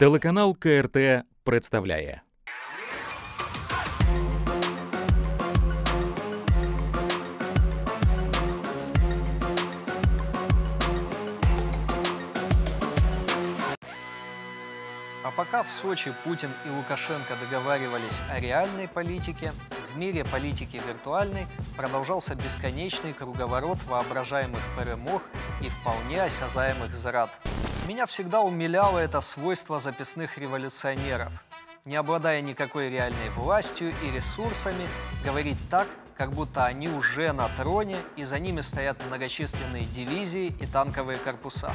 Телеканал КРТ представляє. А пока в Сочи Путин и Лукашенко договаривались о реальной политике, в мире политики виртуальной продолжался бесконечный круговорот воображаемых перемог и вполне осязаемых зрад. Меня всегда умиляло это свойство записных революционеров. Не обладая никакой реальной властью и ресурсами, говорить так, как будто они уже на троне, и за ними стоят многочисленные дивизии и танковые корпуса.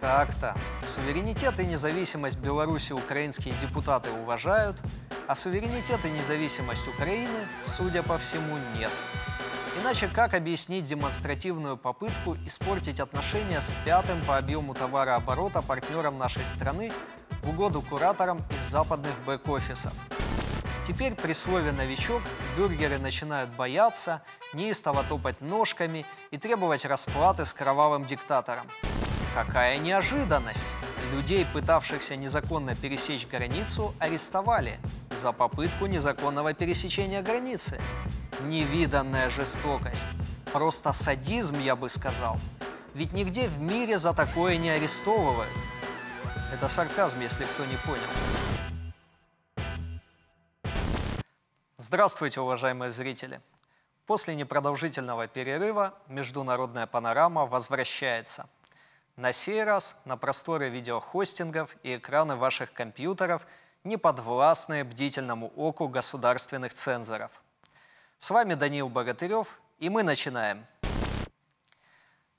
Так-то. Суверенитет и независимость Беларуси украинские депутаты уважают, а суверенитет и независимость Украины, судя по всему, нет. Иначе как объяснить демонстративную попытку испортить отношения с пятым по объему товарооборота партнером нашей страны в угоду кураторам из западных бэк-офисов? Теперь при слове «новичок» бюргеры начинают бояться, неистово топать ножками и требовать расплаты с кровавым диктатором. Какая неожиданность! Людей, пытавшихся незаконно пересечь границу, арестовали за попытку незаконного пересечения границы. Невиданная жестокость. Просто садизм, я бы сказал. Ведь нигде в мире за такое не арестовывают. Это сарказм, если кто не понял. Здравствуйте, уважаемые зрители! После непродолжительного перерыва «Международная панорама» возвращается. На сей раз на просторы видеохостингов и экраны ваших компьютеров, не подвластные бдительному оку государственных цензоров. С вами Даниил Богатырёв, и мы начинаем.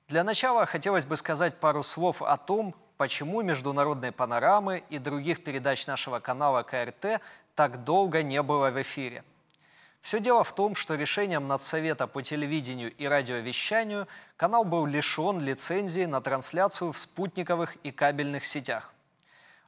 Для начала хотелось бы сказать пару слов о том, почему «Международные панорамы» и других передач нашего канала КРТ так долго не было в эфире. Все дело в том, что решением Нацсовета по телевидению и радиовещанию канал был лишен лицензии на трансляцию в спутниковых и кабельных сетях.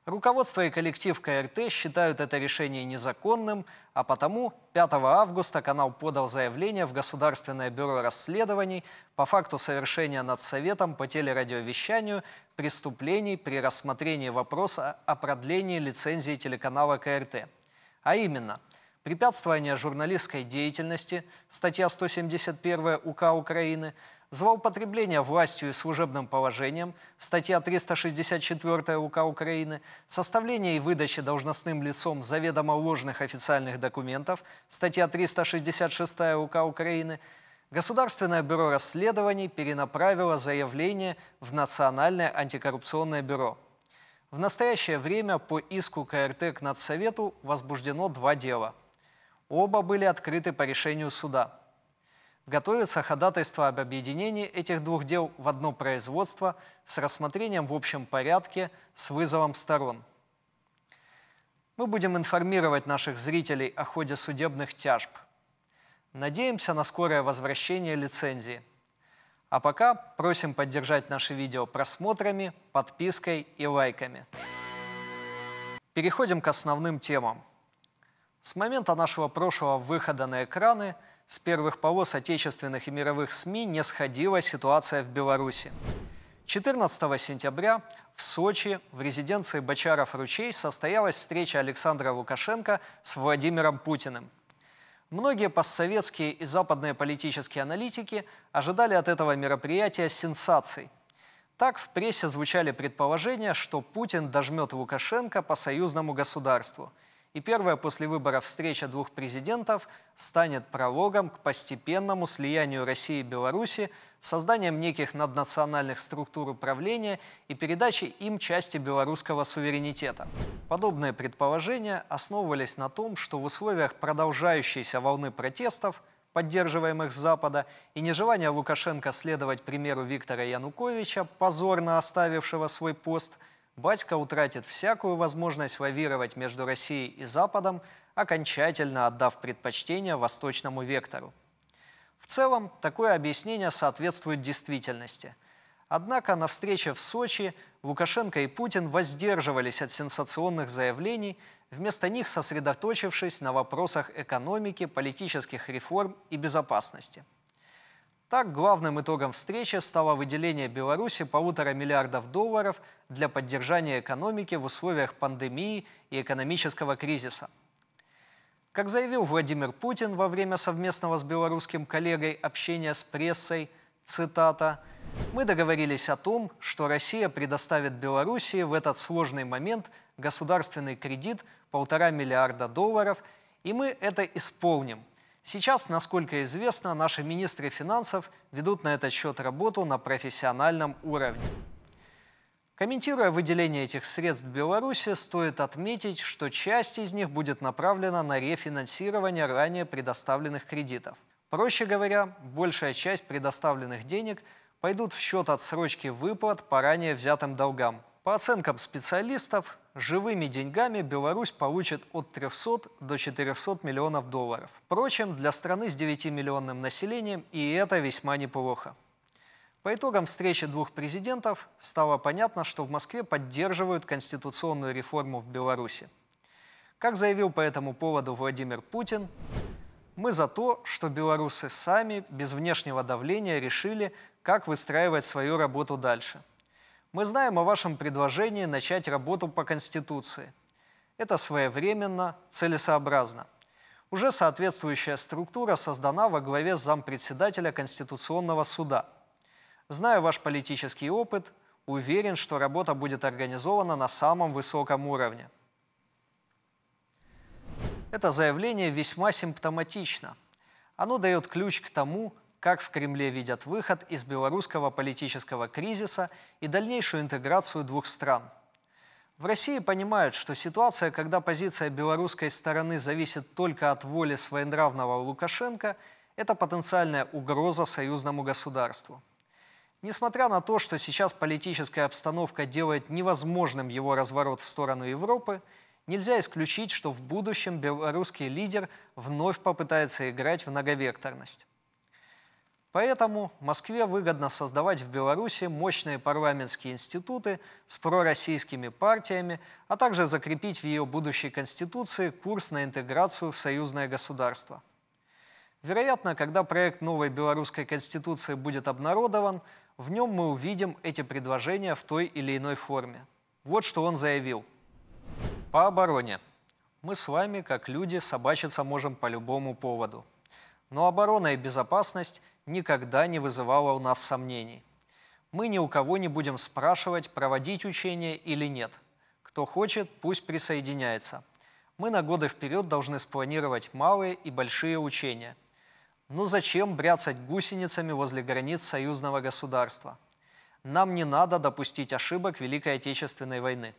Руководство и коллектив КРТ считают это решение незаконным, а потому 5 августа канал подал заявление в Государственное бюро расследований по факту совершения Нацсоветом по телерадиовещанию преступлений при рассмотрении вопроса о продлении лицензии телеканала КРТ. А именно... препятствование журналистской деятельности, статья 171 УК Украины, злоупотребление властью и служебным положением, статья 364 УК Украины, составление и выдача должностным лицом заведомо ложных официальных документов, статья 366 УК Украины, Государственное бюро расследований перенаправило заявление в Национальное антикоррупционное бюро. В настоящее время по иску КРТ к Нацсовету возбуждено два дела. Оба были открыты по решению суда. Готовится ходатайство об объединении этих двух дел в одно производство с рассмотрением в общем порядке с вызовом сторон. Мы будем информировать наших зрителей о ходе судебных тяжб. Надеемся на скорое возвращение лицензии. А пока просим поддержать наши видео просмотрами, подпиской и лайками. Переходим к основным темам. С момента нашего прошлого выхода на экраны с первых полос отечественных и мировых СМИ не сходила ситуация в Беларуси. 14 сентября в Сочи в резиденции Бочаров-Ручей состоялась встреча Александра Лукашенко с Владимиром Путиным. Многие постсоветские и западные политические аналитики ожидали от этого мероприятия сенсаций. Так в прессе звучали предположения, что Путин дожмет Лукашенко по союзному государству. И первая после выборов встреча двух президентов станет прологом к постепенному слиянию России и Беларуси, созданием неких наднациональных структур управления и передачей им части белорусского суверенитета. Подобные предположения основывались на том, что в условиях продолжающейся волны протестов, поддерживаемых с Запада, и нежелания Лукашенко следовать примеру Виктора Януковича, позорно оставившего свой пост, батька утратит всякую возможность лавировать между Россией и Западом, окончательно отдав предпочтение восточному вектору. В целом, такое объяснение соответствует действительности. Однако на встрече в Сочи Лукашенко и Путин воздерживались от сенсационных заявлений, вместо них сосредоточившись на вопросах экономики, политических реформ и безопасности. Так, главным итогом встречи стало выделение Беларуси $1,5 миллиарда для поддержания экономики в условиях пандемии и экономического кризиса. Как заявил Владимир Путин во время совместного с белорусским коллегой общения с прессой, цитата, «Мы договорились о том, что Россия предоставит Беларуси в этот сложный момент государственный кредит $1,5 миллиарда, и мы это исполним. Сейчас, насколько известно, наши министры финансов ведут на этот счет работу на профессиональном уровне». Комментируя выделение этих средств Беларуси, стоит отметить, что часть из них будет направлена на рефинансирование ранее предоставленных кредитов. Проще говоря, большая часть предоставленных денег пойдут в счет отсрочки выплат по ранее взятым долгам. По оценкам специалистов, живыми деньгами Беларусь получит от $300 до $400 миллионов. Впрочем, для страны с 9-миллионным населением и это весьма неплохо. По итогам встречи двух президентов стало понятно, что в Москве поддерживают конституционную реформу в Беларуси. Как заявил по этому поводу Владимир Путин, «Мы за то, что белорусы сами, без внешнего давления, решили, как выстраивать свою работу дальше. Мы знаем о вашем предложении начать работу по Конституции. Это своевременно, целесообразно. Уже соответствующая структура создана во главе с зампредседателя Конституционного суда. Знаю ваш политический опыт, уверен, что работа будет организована на самом высоком уровне». Это заявление весьма симптоматично. Оно дает ключ к тому, как в Кремле видят выход из белорусского политического кризиса и дальнейшую интеграцию двух стран. В России понимают, что ситуация, когда позиция белорусской стороны зависит только от воли своенравного Лукашенко, это потенциальная угроза союзному государству. Несмотря на то, что сейчас политическая обстановка делает невозможным его разворот в сторону Европы, нельзя исключить, что в будущем белорусский лидер вновь попытается играть в многовекторность. Поэтому Москве выгодно создавать в Беларуси мощные парламентские институты с пророссийскими партиями, а также закрепить в ее будущей конституции курс на интеграцию в союзное государство. Вероятно, когда проект новой белорусской конституции будет обнародован, в нем мы увидим эти предложения в той или иной форме. Вот что он заявил. По обороне. Мы с вами, как люди, собачиться можем по любому поводу. Но оборона и безопасность никогда не вызывала у нас сомнений. Мы ни у кого не будем спрашивать, проводить учения или нет. Кто хочет, пусть присоединяется. Мы на годы вперед должны спланировать малые и большие учения. Ну зачем бряцать гусеницами возле границ союзного государства? Нам не надо допустить ошибок Великой Отечественной войны.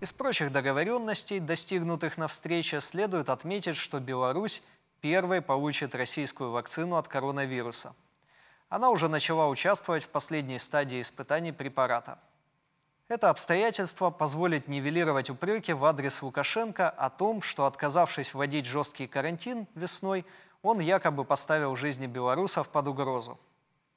Из прочих договоренностей, достигнутых на встрече, следует отметить, что Беларусь первой получит российскую вакцину от коронавируса. Она уже начала участвовать в последней стадии испытаний препарата. Это обстоятельство позволит нивелировать упреки в адрес Лукашенко о том, что, отказавшись вводить жесткий карантин весной, он якобы поставил жизни белорусов под угрозу.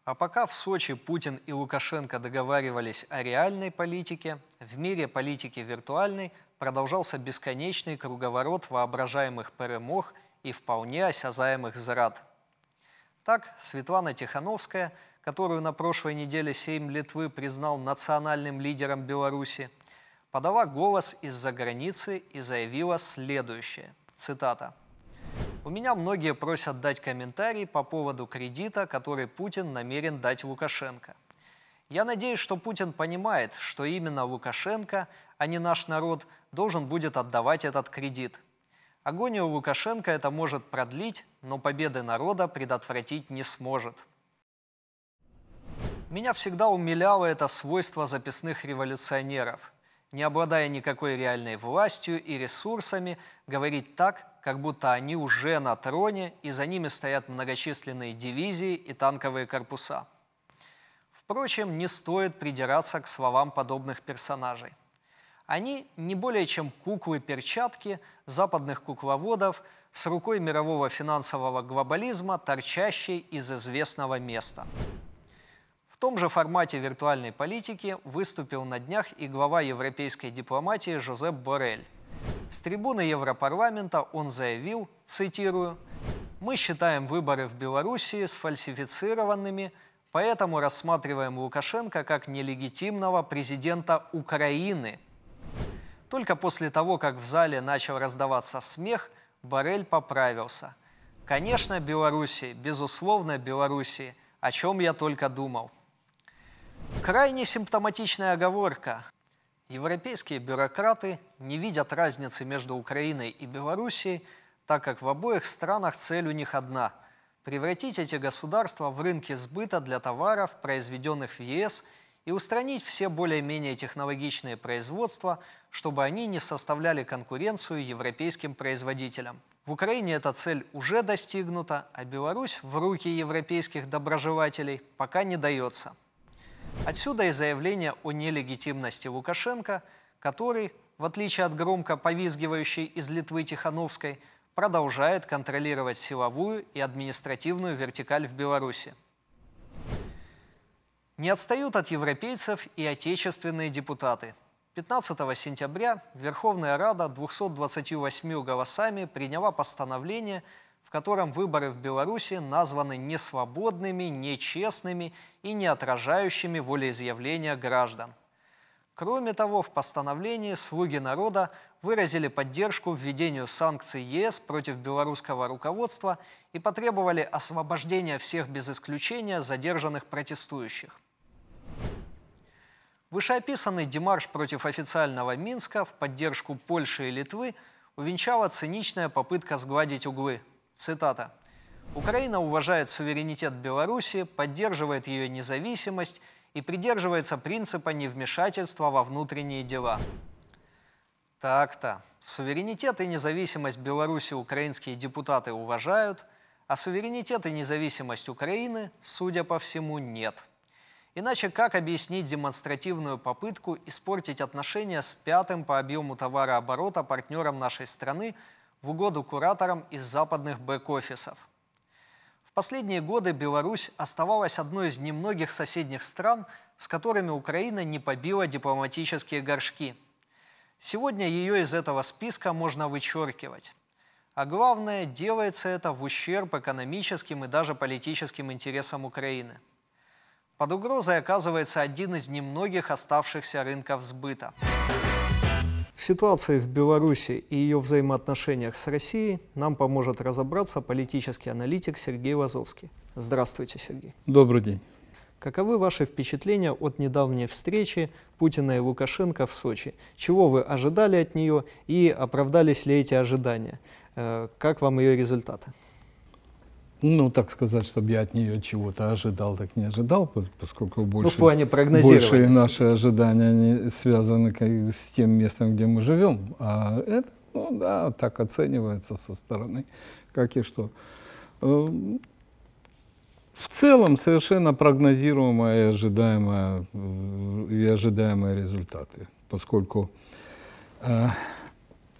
А пока в Сочи Путин и Лукашенко договаривались о реальной политике, в мире политики виртуальной продолжался бесконечный круговорот воображаемых перемог и вполне осязаемых зрад. Так, Светлана Тихановская, которую на прошлой неделе Сейм Литвы признал национальным лидером Беларуси, подала голос из-за границы и заявила следующее, цитата. «У меня многие просят дать комментарий по поводу кредита, который Путин намерен дать Лукашенко. Я надеюсь, что Путин понимает, что именно Лукашенко, а не наш народ, должен будет отдавать этот кредит. Агонию Лукашенко это может продлить, но победы народа предотвратить не сможет». Меня всегда умиляло это свойство записных революционеров. Не обладая никакой реальной властью и ресурсами, говорить так, как будто они уже на троне, и за ними стоят многочисленные дивизии и танковые корпуса. Впрочем, не стоит придираться к словам подобных персонажей. Они не более чем куклы-перчатки западных кукловодов с рукой мирового финансового глобализма, торчащей из известного места. В том же формате виртуальной политики выступил на днях и глава европейской дипломатии Жозеп Боррель. С трибуны Европарламента он заявил, цитирую, Мы считаем выборы в Белоруссии сфальсифицированными, поэтому рассматриваем Лукашенко как нелегитимного президента Украины. Только после того, как в зале начал раздаваться смех, Боррель поправился. Конечно, Белоруссии, безусловно, Белоруссии, о чем я только думал. Крайне симптоматичная оговорка. Европейские бюрократы не видят разницы между Украиной и Белоруссией, так как в обоих странах цель у них одна – превратить эти государства в рынки сбыта для товаров, произведенных в ЕС, и устранить все более-менее технологичные производства, чтобы они не составляли конкуренцию европейским производителям. В Украине эта цель уже достигнута, а Беларусь в руки европейских доброжелателей пока не дается. Отсюда и заявление о нелегитимности Лукашенко, который, в отличие от громко повизгивающей из Литвы Тихановской, продолжает контролировать силовую и административную вертикаль в Беларуси. Не отстают от европейцев и отечественные депутаты. 15 сентября Верховная Рада 228 голосами приняла постановление, в котором выборы в Беларуси названы несвободными, нечестными и не отражающими волеизъявления граждан. Кроме того, в постановлении «Слуги народа» выразили поддержку введению санкций ЕС против белорусского руководства и потребовали освобождения всех без исключения задержанных протестующих. Вышеописанный демарш против официального Минска в поддержку Польши и Литвы увенчала циничная попытка сгладить углы. Цитата. «Украина уважает суверенитет Беларуси, поддерживает ее независимость и придерживается принципа невмешательства во внутренние дела». Так-то. Суверенитет и независимость Беларуси украинские депутаты уважают, а суверенитет и независимость Украины, судя по всему, нет. Иначе как объяснить демонстративную попытку испортить отношения с пятым по объему товарооборота партнером нашей страны в угоду кураторам из западных бэк-офисов? В последние годы Беларусь оставалась одной из немногих соседних стран, с которыми Украина не побила дипломатические горшки. Сегодня ее из этого списка можно вычеркивать. А главное, делается это в ущерб экономическим и даже политическим интересам Украины. Под угрозой оказывается один из немногих оставшихся рынков сбыта. В ситуации в Беларуси и ее взаимоотношениях с Россией нам поможет разобраться политический аналитик Сергей Лазовский. Здравствуйте, Сергей. Добрый день. Каковы ваши впечатления от недавней встречи Путина и Лукашенко в Сочи? Чего вы ожидали от нее и оправдались ли эти ожидания? Как вам ее результаты? Ну, так сказать, чтобы я от нее чего-то ожидал, так не ожидал, поскольку больше, больше наши ожидания не связаны с тем местом, где мы живем. А это, ну да, так оценивается со стороны, как и что. В целом совершенно прогнозируемые и ожидаемые результаты, поскольку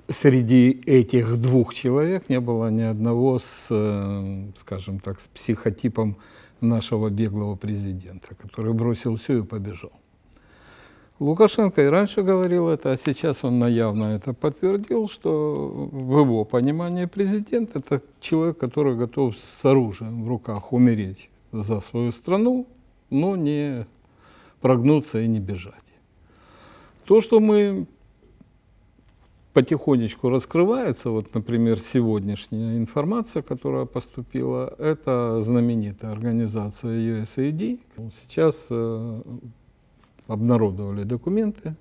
среди этих двух человек не было ни одного скажем так, с психотипом нашего беглого президента, который бросил все и побежал. Лукашенко и раньше говорил это, а сейчас он наявно это подтвердил, что в его понимании президент — это человек, который готов с оружием в руках умереть за свою страну, но не прогнуться и не бежать. То, что мы потихонечку раскрывается, вот, например, сегодняшняя информация, которая поступила, это знаменитая организация USAID. Сейчас обнародовали документы,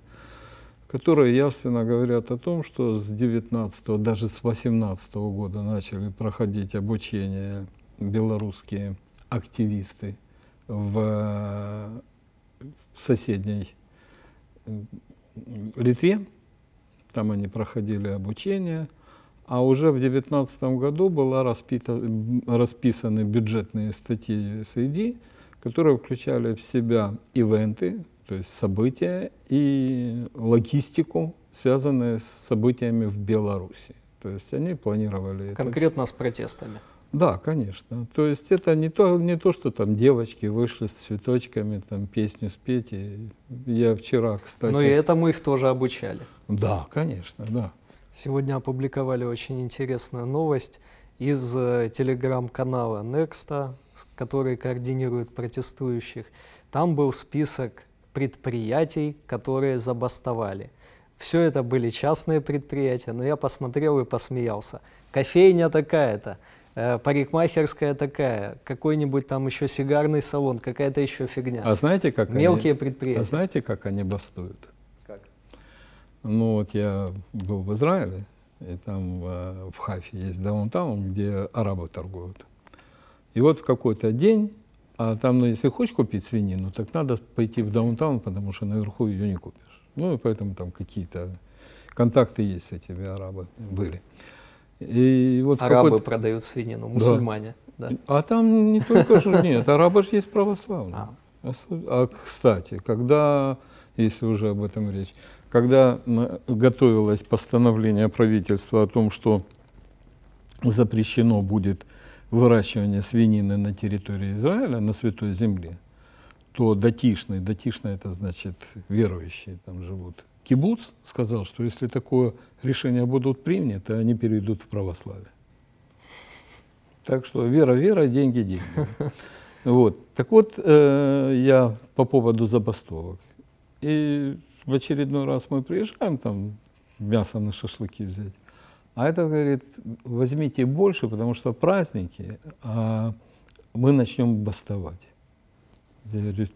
которые явственно говорят о том, что с 19-го, даже с 18-го года начали проходить обучение белорусские активисты в соседней Литве. Там они проходили обучение, а уже в 2019 году были расписаны бюджетные статьи USAID, которые включали в себя ивенты, то есть события, и логистику, связанные с событиями в Беларуси. То есть они планировали... Конкретно с протестами? Да, конечно. То есть это не то, что там девочки вышли с цветочками, там песню спеть. Я вчера, кстати... Но и этому их тоже обучали. Да, конечно, да. Сегодня опубликовали очень интересную новость из телеграм-канала Некста, который координирует протестующих. Там был список предприятий, которые забастовали. Все это были частные предприятия, но я посмотрел и посмеялся. Кофейня такая-то, парикмахерская такая, какой-нибудь там еще сигарный салон, какая-то еще фигня. А знаете, как мелкие предприятия. А знаете, как они бастуют? Как? Ну вот я был в Израиле, и там в Хафе есть даунтаун, где арабы торгуют. И вот в какой-то день, а там, ну, если хочешь купить свинину, так надо пойти в даунтаун, потому что наверху ее не купишь. Ну и поэтому там какие-то контакты есть с этими арабами были. И вот арабы продают свинину, мусульмане. Да. Да. А там не только же, нет, арабы же есть православные. А кстати, когда, если уже об этом речь, когда готовилось постановление правительства о том, что запрещено будет выращивание свинины на территории Израиля, на Святой Земле, то датишные это значит верующие там живут. Кибуц сказал, что если такое решение будут приняты, они перейдут в православие. Так что вера, вера, деньги, деньги. Вот. Так вот, я по поводу забастовок. И в очередной раз мы приезжаем, там мясо на шашлыки взять. А это говорит, возьмите больше, потому что праздники, а мы начнем бастовать. Я говорю,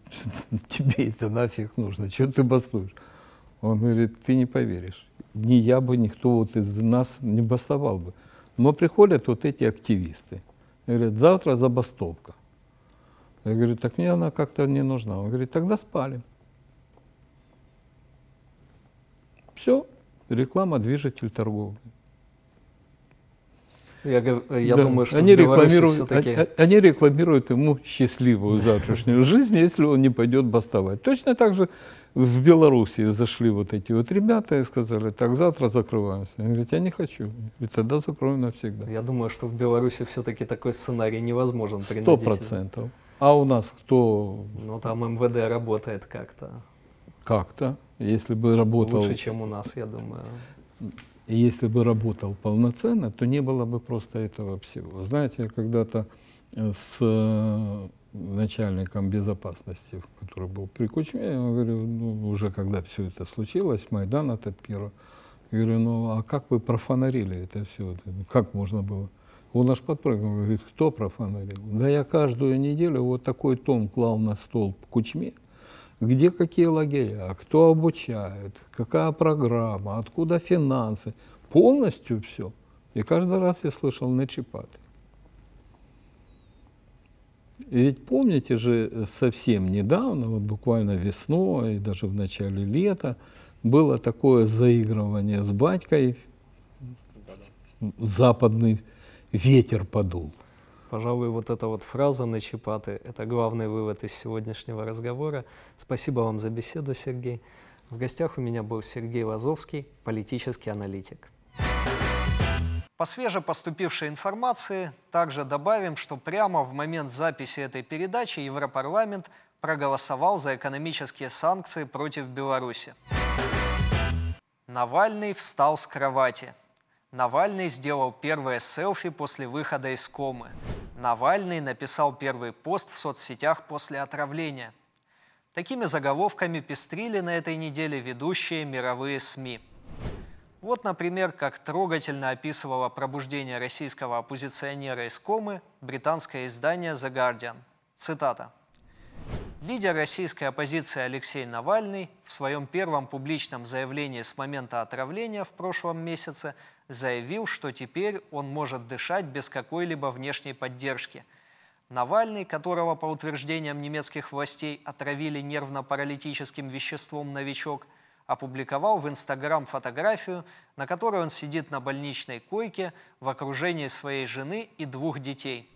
тебе это нафиг нужно, чего ты бастуешь? Он говорит, ты не поверишь, ни я бы, никто вот из нас не бастовал бы. Но приходят вот эти активисты, говорят, завтра забастовка. Я говорю, так мне она как-то не нужна. Он говорит, тогда спалим. Все, реклама, движитель торговли. Я да. думаю, что они рекламируют, они рекламируют ему счастливую завтрашнюю жизнь, если он не пойдет бастовать. Точно так же в Беларуси зашли вот эти вот ребята и сказали, так, завтра закрываемся. Они говорят, я не хочу, и тогда закроем навсегда. Я думаю, что в Беларуси все-таки такой сценарий невозможен. 100%. А у нас кто? Ну там МВД работает как-то. Как-то, если бы работал. Лучше, чем у нас, я думаю. И если бы работал полноценно, то не было бы просто этого всего. Знаете, я когда-то с начальником безопасности, который был при Кучме, я говорю, ну, уже когда все это случилось, Майдан отопирую, я говорю, ну а как вы профанарили это все? Как можно было? Он аж подпрыгнул, говорит, кто профанарил? Да я каждую неделю вот такой том клал на стол Кучме. Где какие лагеря, кто обучает, какая программа, откуда финансы. Полностью все. И каждый раз я слышал начипаты. И ведь помните же, совсем недавно, вот буквально весной, даже в начале лета, было такое заигрывание с батькой. Западный ветер подул. Пожалуй, вот эта вот фраза «начипаты» — это главный вывод из сегодняшнего разговора. Спасибо вам за беседу, Сергей. В гостях у меня был Сергей Лазовский, политический аналитик. По свежепоступившей информации также добавим, что прямо в момент записи этой передачи Европарламент проголосовал за экономические санкции против Беларуси. Навальный встал с кровати. Навальный сделал первое селфи после выхода из комы. Навальный написал первый пост в соцсетях после отравления. Такими заголовками пестрили на этой неделе ведущие мировые СМИ. Вот, например, как трогательно описывало пробуждение российского оппозиционера из комы британское издание The Guardian. Цитата. Лидер российской оппозиции Алексей Навальный в своем первом публичном заявлении с момента отравления в прошлом месяце заявил, что теперь он может дышать без какой-либо внешней поддержки. Навальный, которого, по утверждениям немецких властей, отравили нервно-паралитическим веществом «Новичок», опубликовал в Инстаграм фотографию, на которой он сидит на больничной койке в окружении своей жены и двух детей.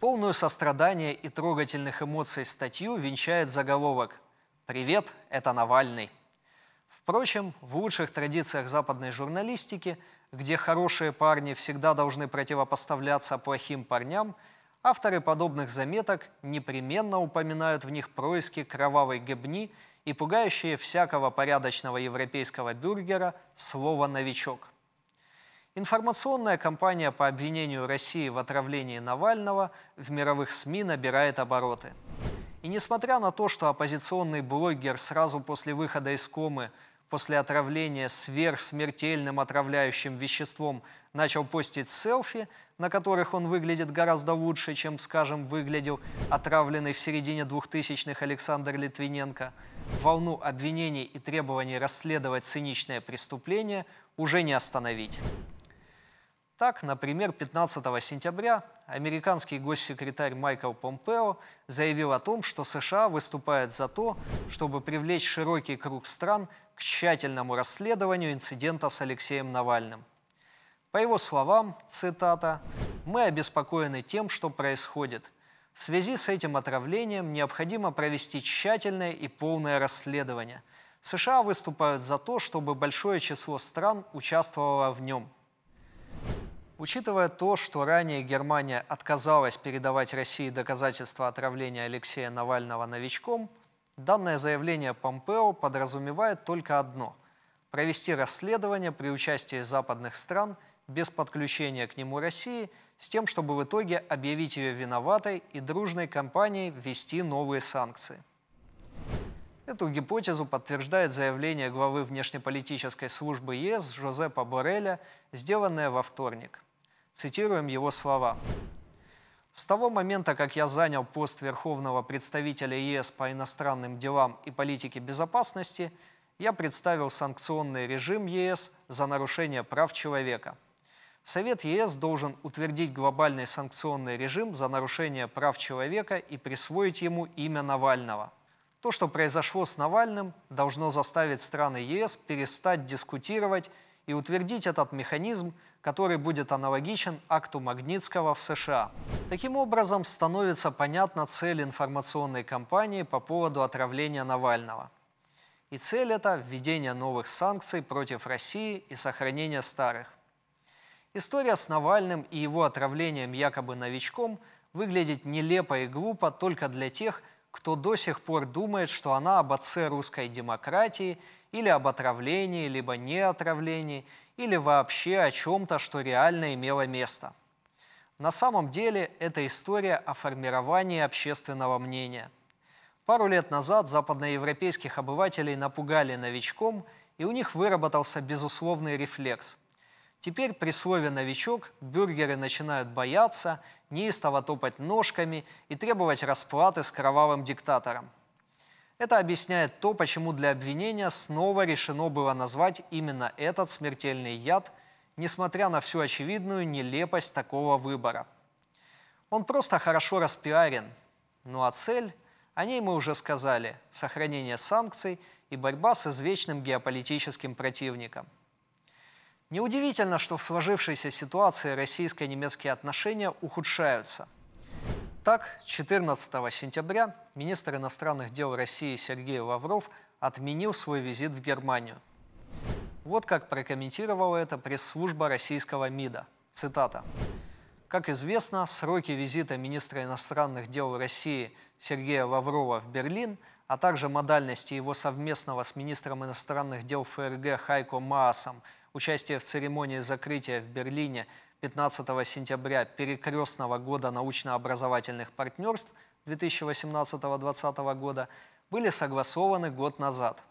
Полную сострадания и трогательных эмоций статью венчает заголовок «Привет, это Навальный». Впрочем, в лучших традициях западной журналистики, где хорошие парни всегда должны противопоставляться плохим парням, авторы подобных заметок непременно упоминают в них происки кровавой гебни и пугающие всякого порядочного европейского бюргера слово «новичок». Информационная кампания по обвинению России в отравлении Навального в мировых СМИ набирает обороты. И несмотря на то, что оппозиционный блогер сразу после выхода из комы, после отравления сверхсмертельным отравляющим веществом, начал постить селфи, на которых он выглядит гораздо лучше, чем, скажем, выглядел отравленный в середине 2000-х Александр Литвиненко, волну обвинений и требований расследовать циничное преступление уже не остановить. Так, например, 15 сентября американский госсекретарь Майкл Помпео заявил о том, что США выступает за то, чтобы привлечь широкий круг стран к тщательному расследованию инцидента с Алексеем Навальным. По его словам, цитата, «Мы обеспокоены тем, что происходит. В связи с этим отравлением необходимо провести тщательное и полное расследование. США выступают за то, чтобы большое число стран участвовало в нем». Учитывая то, что ранее Германия отказалась передавать России доказательства отравления Алексея Навального новичком, данное заявление Помпео подразумевает только одно – провести расследование при участии западных стран без подключения к нему России, с тем, чтобы в итоге объявить ее виноватой и дружной кампанией ввести новые санкции. Эту гипотезу подтверждает заявление главы внешнеполитической службы ЕС Жозепа Борреля, сделанное во вторник. Цитируем его слова. «С того момента, как я занял пост Верховного представителя ЕС по иностранным делам и политике безопасности, я представил санкционный режим ЕС за нарушение прав человека. Совет ЕС должен утвердить глобальный санкционный режим за нарушение прав человека и присвоить ему имя Навального. То, что произошло с Навальным, должно заставить страны ЕС перестать дискутировать и утвердить этот механизм, который будет аналогичен акту Магнитского в США». Таким образом, становится понятна цель информационной кампании по поводу отравления Навального. И цель эта – введение новых санкций против России и сохранение старых. История с Навальным и его отравлением якобы новичком выглядит нелепо и глупо только для тех, кто до сих пор думает, что она об отце русской демократии, или об отравлении, либо не отравлении, или вообще о чем-то, что реально имело место. На самом деле, это история о формировании общественного мнения. Пару лет назад западноевропейских обывателей напугали новичком, и у них выработался безусловный рефлекс. Теперь при слове «новичок» бюргеры начинают бояться, неистово топать ножками и требовать расплаты с кровавым диктатором. Это объясняет то, почему для обвинения снова решено было назвать именно этот смертельный яд, несмотря на всю очевидную нелепость такого выбора. Он просто хорошо распиарен. Ну а цель? О ней мы уже сказали – сохранение санкций и борьба с извечным геополитическим противником. Неудивительно, что в сложившейся ситуации российско-немецкие отношения ухудшаются. Так, 14 сентября министр иностранных дел России Сергей Лавров отменил свой визит в Германию. Вот как прокомментировала это пресс-служба российского МИДа. Цитата. «Как известно, сроки визита министра иностранных дел России Сергея Лаврова в Берлин, а также модальности его совместного с министром иностранных дел ФРГ Хайко Маасом участие в церемонии закрытия в Берлине 15 сентября перекрестного года научно-образовательных партнерств 2018-2020 года были согласованы год назад.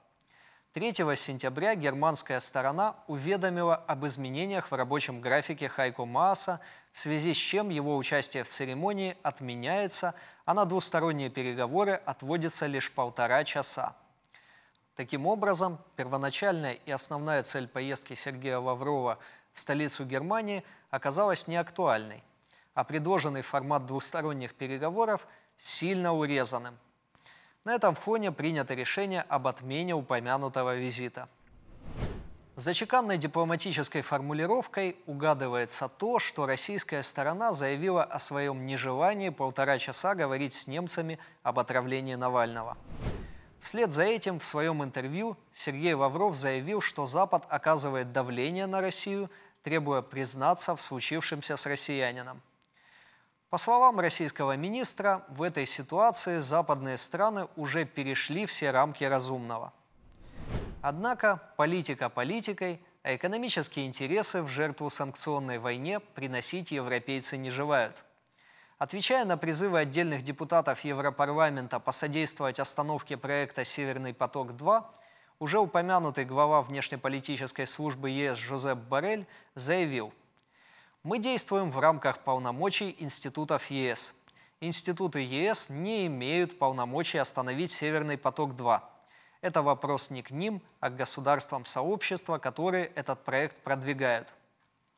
3 сентября германская сторона уведомила об изменениях в рабочем графике Хайко Мааса, в связи с чем его участие в церемонии отменяется, а на двусторонние переговоры отводится лишь полтора часа. Таким образом, первоначальная и основная цель поездки Сергея Лаврова в столицу Германии оказалась неактуальной, а предложенный формат двусторонних переговоров сильно урезанным. На этом фоне принято решение об отмене упомянутого визита. За чеканной дипломатической формулировкой угадывается то, что российская сторона заявила о своем нежелании полтора часа говорить с немцами об отравлении Навального. Вслед за этим в своем интервью Сергей Лавров заявил, что Запад оказывает давление на Россию, требуя признаться в случившемся с россиянином. По словам российского министра, в этой ситуации западные страны уже перешли все рамки разумного. Однако политика политикой, а экономические интересы в жертву санкционной войне приносить европейцы не желают. Отвечая на призывы отдельных депутатов Европарламента посодействовать остановке проекта «Северный поток-2», уже упомянутый глава внешнеполитической службы ЕС Жозеп Боррель заявил: «Мы действуем в рамках полномочий институтов ЕС. Институты ЕС не имеют полномочий остановить «Северный поток-2». Это вопрос не к ним, а к государствам сообщества, которые этот проект продвигают».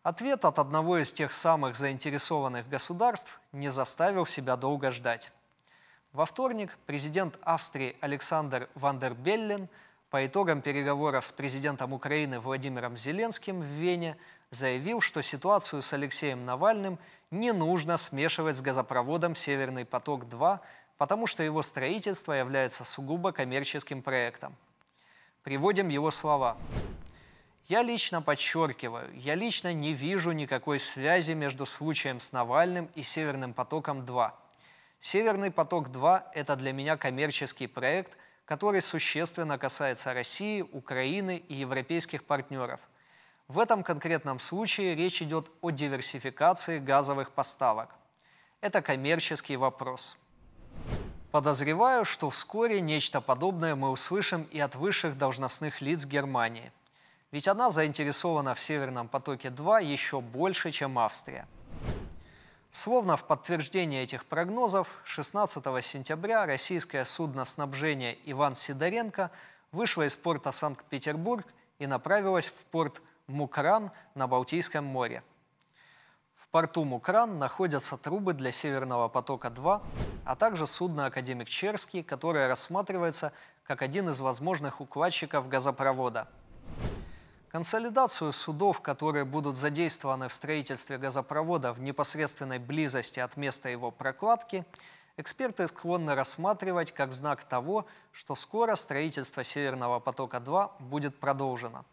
Ответ от одного из тех самых заинтересованных государств не заставил себя долго ждать. Во вторник президент Австрии Александр Ван дер Беллен по итогам переговоров с президентом Украины Владимиром Зеленским в Вене заявил, что ситуацию с Алексеем Навальным не нужно смешивать с газопроводом «Северный поток-2», потому что его строительство является сугубо коммерческим проектом. Приводим его слова. «Я лично подчеркиваю, я лично не вижу никакой связи между случаем с Навальным и «Северным потоком-2». «Северный поток-2» – это для меня коммерческий проект, который существенно касается России, Украины и европейских партнеров. В этом конкретном случае речь идет о диверсификации газовых поставок. Это коммерческий вопрос». Подозреваю, что вскоре нечто подобное мы услышим и от высших должностных лиц Германии. Ведь она заинтересована в «Северном потоке-2» еще больше, чем Австрия. Словно в подтверждение этих прогнозов, 16 сентября российское судноснабжение «Иван Сидоренко» вышло из порта Санкт-Петербург и направилось в порт Мукран на Балтийском море. В порту Мукран находятся трубы для «Северного потока-2», а также судно «Академик Черский», которое рассматривается как один из возможных укладчиков газопровода. Консолидацию судов, которые будут задействованы в строительстве газопровода в непосредственной близости от места его прокладки, эксперты склонны рассматривать как знак того, что скоро строительство «Северного потока-2» будет продолжено.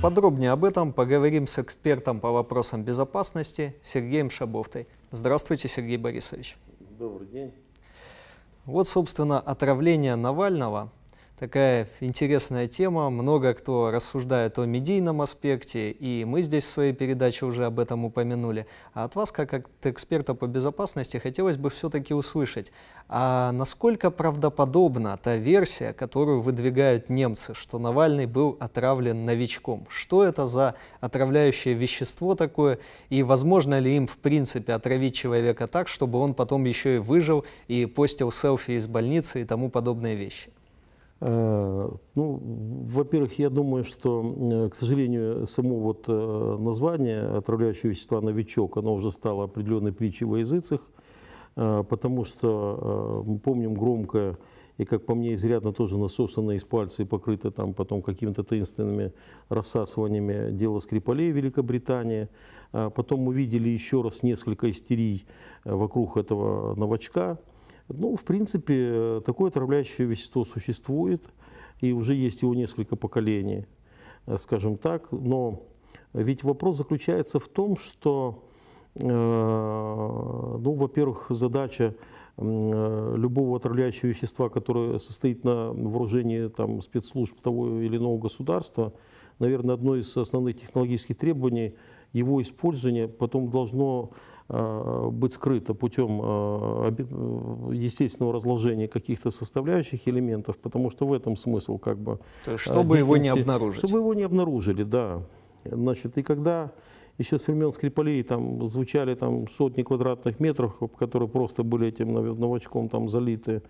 Подробнее об этом поговорим с экспертом по вопросам безопасности Сергеем Шабовтой. Здравствуйте, Сергей Борисович. Добрый день. Вот, собственно, отравление Навального. Такая интересная тема, много кто рассуждает о медийном аспекте, и мы здесь в своей передаче уже об этом упомянули. А от вас, как от эксперта по безопасности, хотелось бы все-таки услышать, а насколько правдоподобна та версия, которую выдвигают немцы, что Навальный был отравлен новичком? Что это за отравляющее вещество такое, и возможно ли им в принципе отравить человека так, чтобы он потом еще и выжил, и постил селфи из больницы и тому подобные вещи? Ну, во-первых, я думаю, что, к сожалению, само вот название отравляющего вещества «Новичок», оно уже стало определенной притчей во языцах, потому что мы помним громкое и, как по мне, изрядно тоже насосанное из пальца и покрыто там потом какими-то таинственными рассасываниями дело Скрипалей в Великобритании. Потом мы видели еще раз несколько истерий вокруг этого «Новачка». Ну, в принципе, такое отравляющее вещество существует, и уже есть его несколько поколений, скажем так. Но ведь вопрос заключается в том, что, ну, во-первых, задача любого отравляющего вещества, которое состоит на вооружении там, спецслужб того или иного государства, наверное, одно из основных технологических требований, его использование потом должно быть скрыто путем естественного разложения каких-то составляющих элементов, потому что в этом смысл как бы... То есть, чтобы его не обнаружить. Чтобы его не обнаружили, да. Значит, и когда еще с времен Скрипалей там звучали там сотни квадратных метров, которые просто были этим новачком там залиты,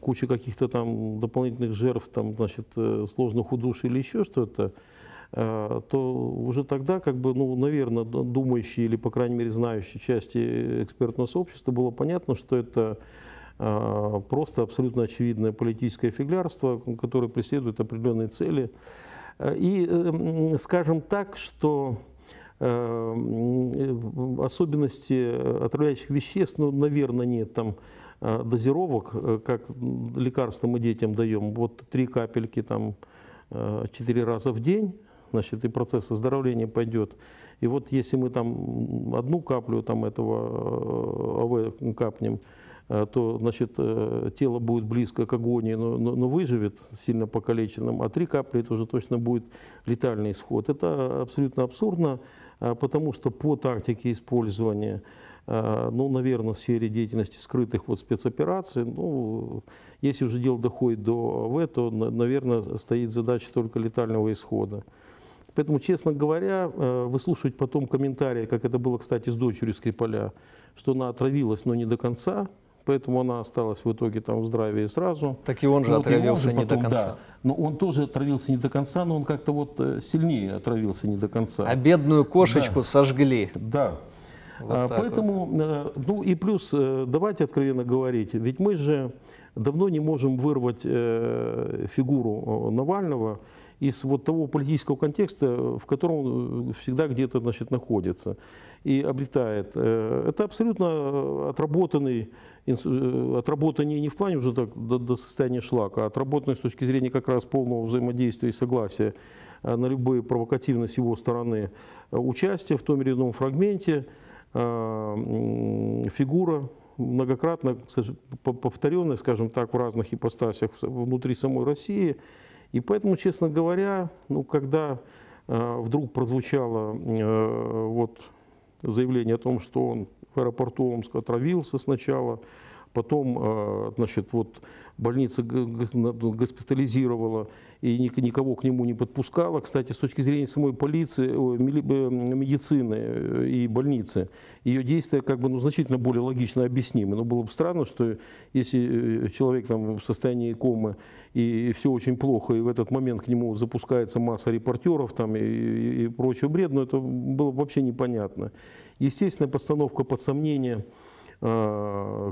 куча каких-то там дополнительных жертв, там, значит, сложных удушей или еще что-то, то уже тогда, как бы, ну, наверное, думающие или, по крайней мере, знающие части экспертного сообщества было понятно, что это просто абсолютно очевидное политическое фиглярство, которое преследует определенные цели. И, скажем так, что особенности отравляющих веществ, ну, наверное, нет там дозировок, как лекарства мы детям даем, вот 3 капельки там 4 раза в день, значит, и процесс оздоровления пойдет. И вот если мы там 1 каплю там этого АВ капнем, то, значит, тело будет близко к агонии, но выживет сильно покалеченным, а 3 капли – это уже точно будет летальный исход. Это абсолютно абсурдно, потому что по тактике использования, ну, наверное, в сфере деятельности скрытых вот спецопераций, ну, если уже дело доходит до АВ, то, наверное, стоит задача только летального исхода. Поэтому, честно говоря, выслушивать потом комментарии, как это было, кстати, с дочерью Скрипаля, что она отравилась, но не до конца, поэтому она осталась в итоге там в здравии сразу. Так и он же отравился не до конца. Да. Но он тоже отравился не до конца, но он как-то вот сильнее отравился не до конца. А бедную кошечку сожгли. Да. Вот поэтому, вот. Ну и плюс, давайте откровенно говорить, ведь мы же давно не можем вырвать фигуру Навального из вот того политического контекста, в котором он всегда где-то, значит, находится и обретает. Это абсолютно отработанный не в плане уже так, до состояния шлака, а отработанный с точки зрения как раз полного взаимодействия и согласия на любые провокативные с его стороны участия в том или ином фрагменте, фигура, многократно повторенная, скажем так, в разных ипостасях внутри самой России. И поэтому, честно говоря, ну, когда вдруг прозвучало вот заявление о том, что он в аэропорту Омска отравился сначала, потом значит, вот, больница госпитализировала и никого к нему не подпускала. Кстати, с точки зрения самой полиции, медицины и больницы, ее действия как бы, ну, значительно более логично объяснимы. Но было бы странно, что если человек там, в состоянии комы, и все очень плохо, и в этот момент к нему запускается масса репортеров там, и прочего бреда, но это было вообще непонятно. Естественно, постановка под сомнение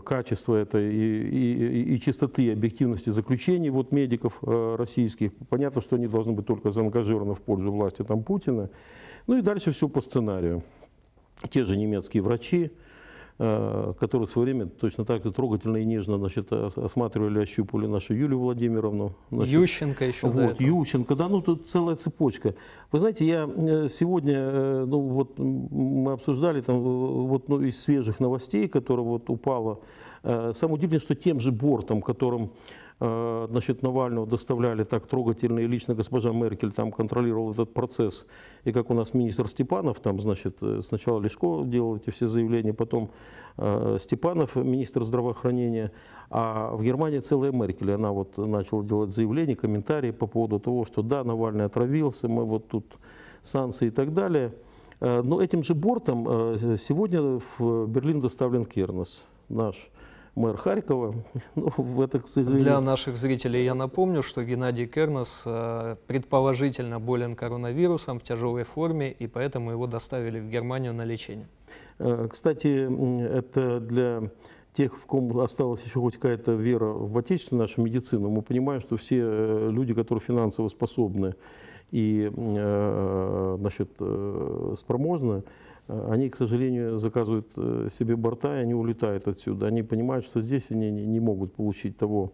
качества этой и чистоты, и объективности заключений вот, медиков российских. Понятно, что они должны быть только заангажированы в пользу власти там, Путина. Ну и дальше все по сценарию. Те же немецкие врачи, которые в свое время точно так же трогательно и нежно, значит, осматривали, ощупывали нашу Юлию Владимировну. Значит, Ющенко еще вот, Ющенко, да, ну тут целая цепочка. Вы знаете, я сегодня, ну вот мы обсуждали там, вот ну, из свежих новостей, которые вот упало, самое удивительное, что тем же бортом, которым, значит, Навального доставляли так трогательно, и лично госпожа Меркель там контролировала этот процесс, и как у нас министр Степанов, там, значит, сначала Лешко делал эти все заявления, потом Степанов, министр здравоохранения, а в Германии целая Меркель, она вот начала делать заявления, комментарии по поводу того, что да, Навальный отравился, мы вот тут санкции и так далее. Но этим же бортом сегодня в Берлин доставлен Кернес, наш мэр Харькова. Ну, это, к сожалению... Для наших зрителей я напомню, что Геннадий Кернес предположительно болен коронавирусом в тяжелой форме, и поэтому его доставили в Германию на лечение. Кстати, это для тех, в ком осталась еще хоть какая-то вера в отечественную нашу медицину. Мы понимаем, что все люди, которые финансово способны и, значит, спроможны, они, к сожалению, заказывают себе борта, и они улетают отсюда. Они понимают, что здесь они не могут получить того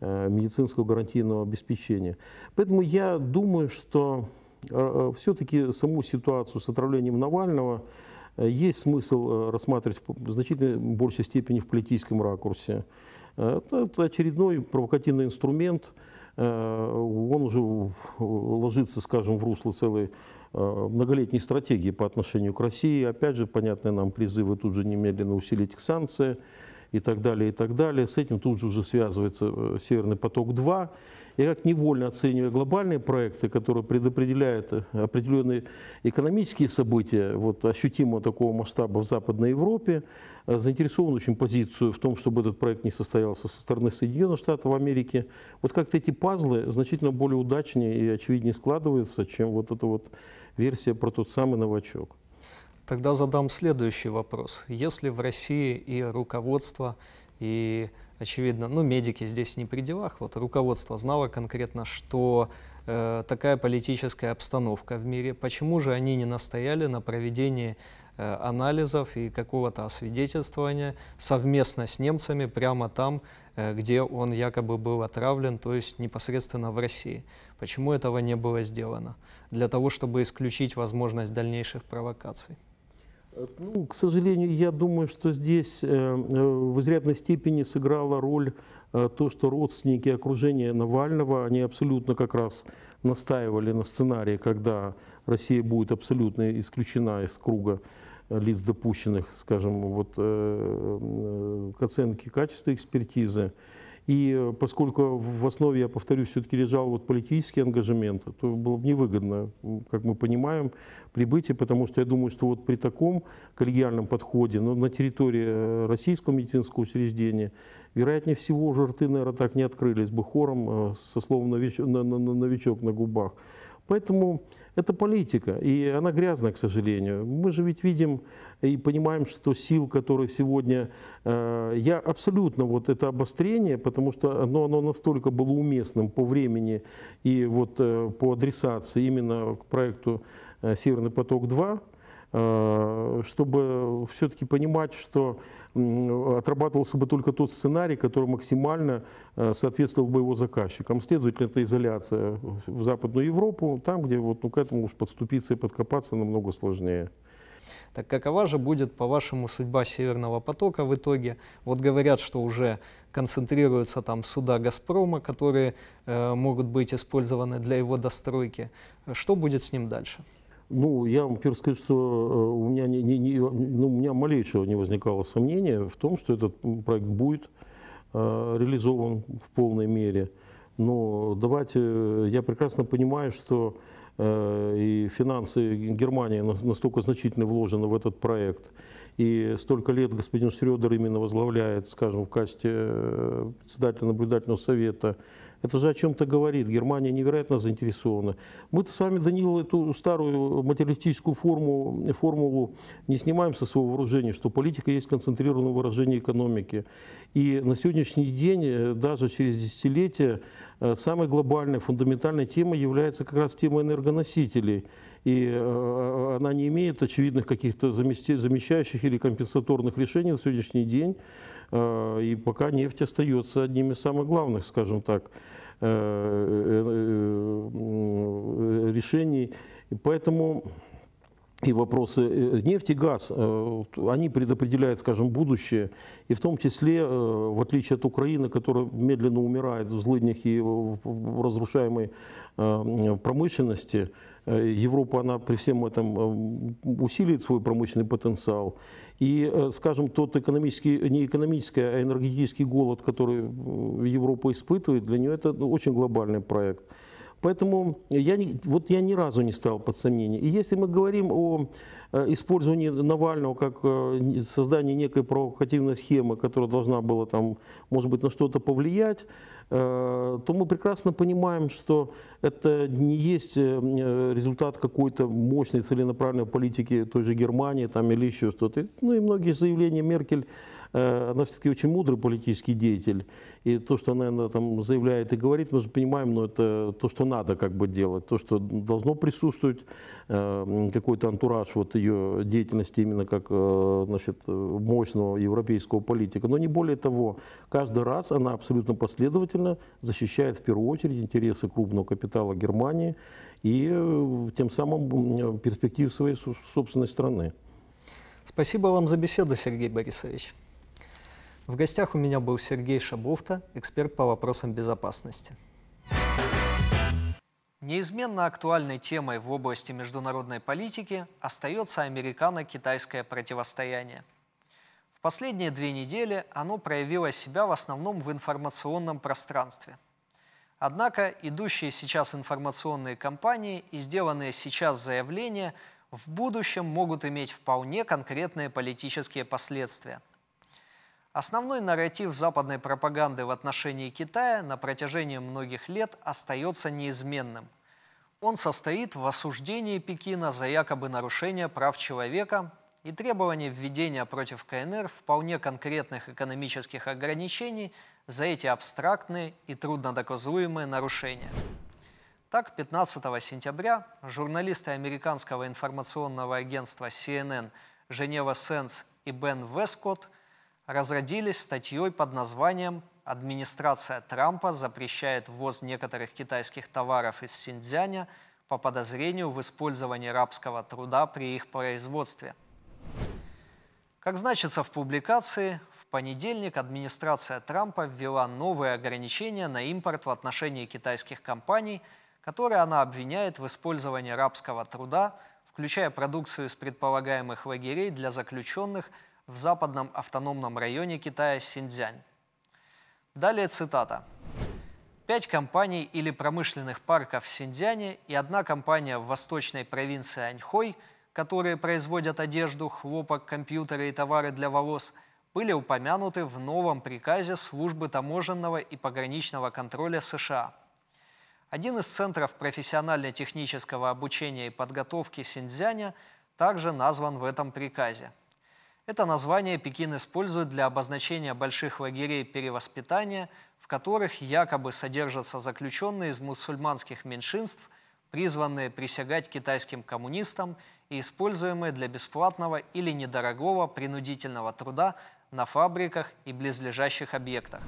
медицинского гарантийного обеспечения. Поэтому я думаю, что все-таки саму ситуацию с отравлением Навального есть смысл рассматривать в значительно большей степени в политическом ракурсе. Это очередной провокативный инструмент. Он уже ложится, скажем, в русло целой многолетней стратегии по отношению к России. Опять же, понятные нам призывы тут же немедленно усилить санкции и так далее, и так далее. С этим тут же уже связывается «Северный поток-2». Я как невольно оцениваю глобальные проекты, которые предопределяют определенные экономические события, вот ощутимо такого масштаба в Западной Европе, заинтересован очень позицию в том, чтобы этот проект не состоялся со стороны Соединенных Штатов Америки. Вот как-то эти пазлы значительно более удачнее и очевиднее складываются, чем вот эта вот версия про тот самый «Новачок». Тогда задам следующий вопрос. Если в России и руководство, и, очевидно, ну, медики здесь не при делах, вот руководство знало конкретно, что такая политическая обстановка в мире, почему же они не настояли на проведении анализов и какого-то освидетельствования совместно с немцами прямо там, где он якобы был отравлен, то есть непосредственно в России? Почему этого не было сделано? Для того, чтобы исключить возможность дальнейших провокаций. Ну, к сожалению, я думаю, что здесь в изрядной степени сыграла роль то, что родственники окружения Навального, они абсолютно как раз настаивали на сценарии, когда Россия будет абсолютно исключена из круга лиц, допущенных, скажем, вот, к оценке качества экспертизы. И поскольку в основе, я повторюсь, все-таки лежал вот политический ангажемент, то было бы невыгодно, как мы понимаем, прибытие, потому что я думаю, что вот при таком коллегиальном подходе, ну, на территории российского медицинского учреждения, вероятнее всего, уже рты, наверное, так не открылись бы хором со словом «новичок» на губах. Поэтому это политика, и она грязная, к сожалению. Мы же ведь видим и понимаем, что сил, которые сегодня... Я абсолютно вот это обострение, потому что оно настолько было уместным по времени и вот по адресации именно к проекту «Северный поток-2», чтобы все-таки понимать, что отрабатывался бы только тот сценарий, который максимально соответствовал бы его заказчикам. Следовательно, это изоляция в Западную Европу, там, где вот, ну, к этому уж подступиться и подкопаться намного сложнее. Так какова же будет, по-вашему, судьба Северного потока в итоге? Вот говорят, что уже концентрируются там суда «Газпрома», которые могут быть использованы для его достройки. Что будет с ним дальше? Ну, я вам первым скажу, что у меня, у меня малейшего не возникало сомнения в том, что этот проект будет реализован в полной мере. Но давайте, я прекрасно понимаю, что и финансы Германии настолько значительно вложены в этот проект. И столько лет господин Шрёдер именно возглавляет, скажем, в качестве председателя наблюдательного совета. Это же о чем-то говорит. Германия невероятно заинтересована. Мы-то с вами, Даниил, эту старую материалистическую формулу не снимаем со своего вооружения, что политика есть концентрированное выражение экономики. И на сегодняшний день, даже через десятилетия, самой глобальной, фундаментальной темой является как раз тема энергоносителей. И она не имеет очевидных каких-то замещающих или компенсаторных решений на сегодняшний день. И пока нефть остается одним из самых главных, скажем так, решений. И поэтому и вопросы нефти, газ, они предопределяют, скажем, будущее. И в том числе, в отличие от Украины, которая медленно умирает в злыднях и в разрушаемой промышленности, Европа, она при всем этом усилит свой промышленный потенциал. И, скажем, тот экономический, не экономический, а энергетический голод, который Европа испытывает, для нее это очень глобальный проект. Поэтому я ни разу не ставил под сомнение. И если мы говорим о использовании Навального как создании некой провокативной схемы, которая должна была, там, может быть, на что-то повлиять, то мы прекрасно понимаем, что это не есть результат какой-то мощной целенаправленной политики той же Германии там, или еще что-то. Ну и многие заявления Меркель, она все-таки очень мудрый политический деятель. И то, что она там заявляет и говорит, мы же понимаем, но это то, что надо как бы делать, то, что должно присутствовать, какой-то антураж вот ее деятельности именно как, значит, мощного европейского политика. Но не более того, каждый раз она абсолютно последовательно защищает в первую очередь интересы крупного капитала Германии и тем самым перспектив своей собственной страны. Спасибо вам за беседу, Сергей Борисович. В гостях у меня был Сергей Шабовта, эксперт по вопросам безопасности. Неизменно актуальной темой в области международной политики остается американо-китайское противостояние. В последние 2 недели оно проявило себя в основном в информационном пространстве. Однако идущие сейчас информационные кампании и сделанные сейчас заявления в будущем могут иметь вполне конкретные политические последствия. Основной нарратив западной пропаганды в отношении Китая на протяжении многих лет остается неизменным. Он состоит в осуждении Пекина за якобы нарушение прав человека и требовании введения против КНР вполне конкретных экономических ограничений за эти абстрактные и труднодоказуемые нарушения. Так, 15 сентября журналисты американского информационного агентства CNN Женева Сенс и Бен Вескотт разродились статьей под названием «Администрация Трампа запрещает ввоз некоторых китайских товаров из Синьцзяня по подозрению в использовании рабского труда при их производстве». Как значится в публикации, в понедельник администрация Трампа ввела новые ограничения на импорт в отношении китайских компаний, которые она обвиняет в использовании рабского труда, включая продукцию из предполагаемых лагерей для заключенных в западном автономном районе Китая Синьцзянь. Далее цитата. 5 компаний или промышленных парков в Синьцзяне и 1 компания в восточной провинции Аньхой, которые производят одежду, хлопок, компьютеры и товары для волос, были упомянуты в новом приказе Службы таможенного и пограничного контроля США. Один из центров профессионально-технического обучения и подготовки Синьцзяня также назван в этом приказе. Это название Пекин использует для обозначения больших лагерей перевоспитания, в которых якобы содержатся заключенные из мусульманских меньшинств, призванные присягать китайским коммунистам и используемые для бесплатного или недорогого принудительного труда на фабриках и близлежащих объектах.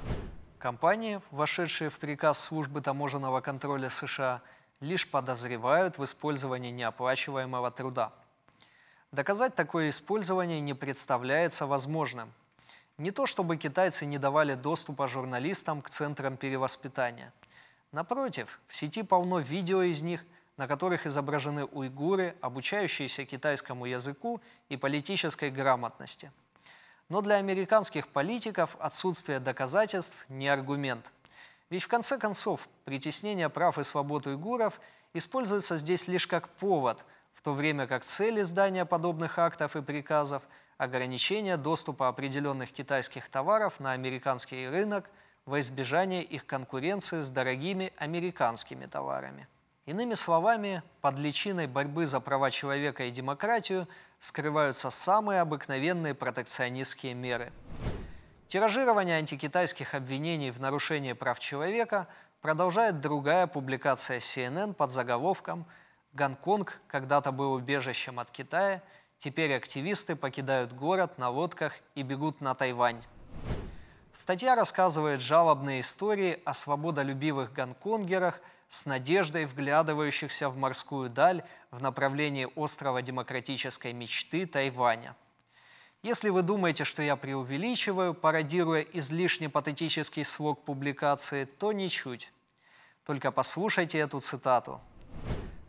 Компании, вошедшие в приказ Службы таможенного контроля США, лишь подозревают в использовании неоплачиваемого труда. Доказать такое использование не представляется возможным. Не то чтобы китайцы не давали доступа журналистам к центрам перевоспитания. Напротив, в сети полно видео из них, на которых изображены уйгуры, обучающиеся китайскому языку и политической грамотности. Но для американских политиков отсутствие доказательств – не аргумент. Ведь в конце концов притеснение прав и свобод уйгуров используется здесь лишь как повод, в то время как цель издания подобных актов и приказов – ограничение доступа определенных китайских товаров на американский рынок во избежание их конкуренции с дорогими американскими товарами. Иными словами, под личиной борьбы за права человека и демократию скрываются самые обыкновенные протекционистские меры. Тиражирование антикитайских обвинений в нарушении прав человека продолжает другая публикация CNN под заголовком «Гонконг когда-то был убежищем от Китая, теперь активисты покидают город на лодках и бегут на Тайвань». Статья рассказывает жалобные истории о свободолюбивых гонконгерах, с надеждой вглядывающихся в морскую даль в направлении острова демократической мечты Тайваня. Если вы думаете, что я преувеличиваю, пародируя излишне патетический слог публикации, то ничуть. Только послушайте эту цитату.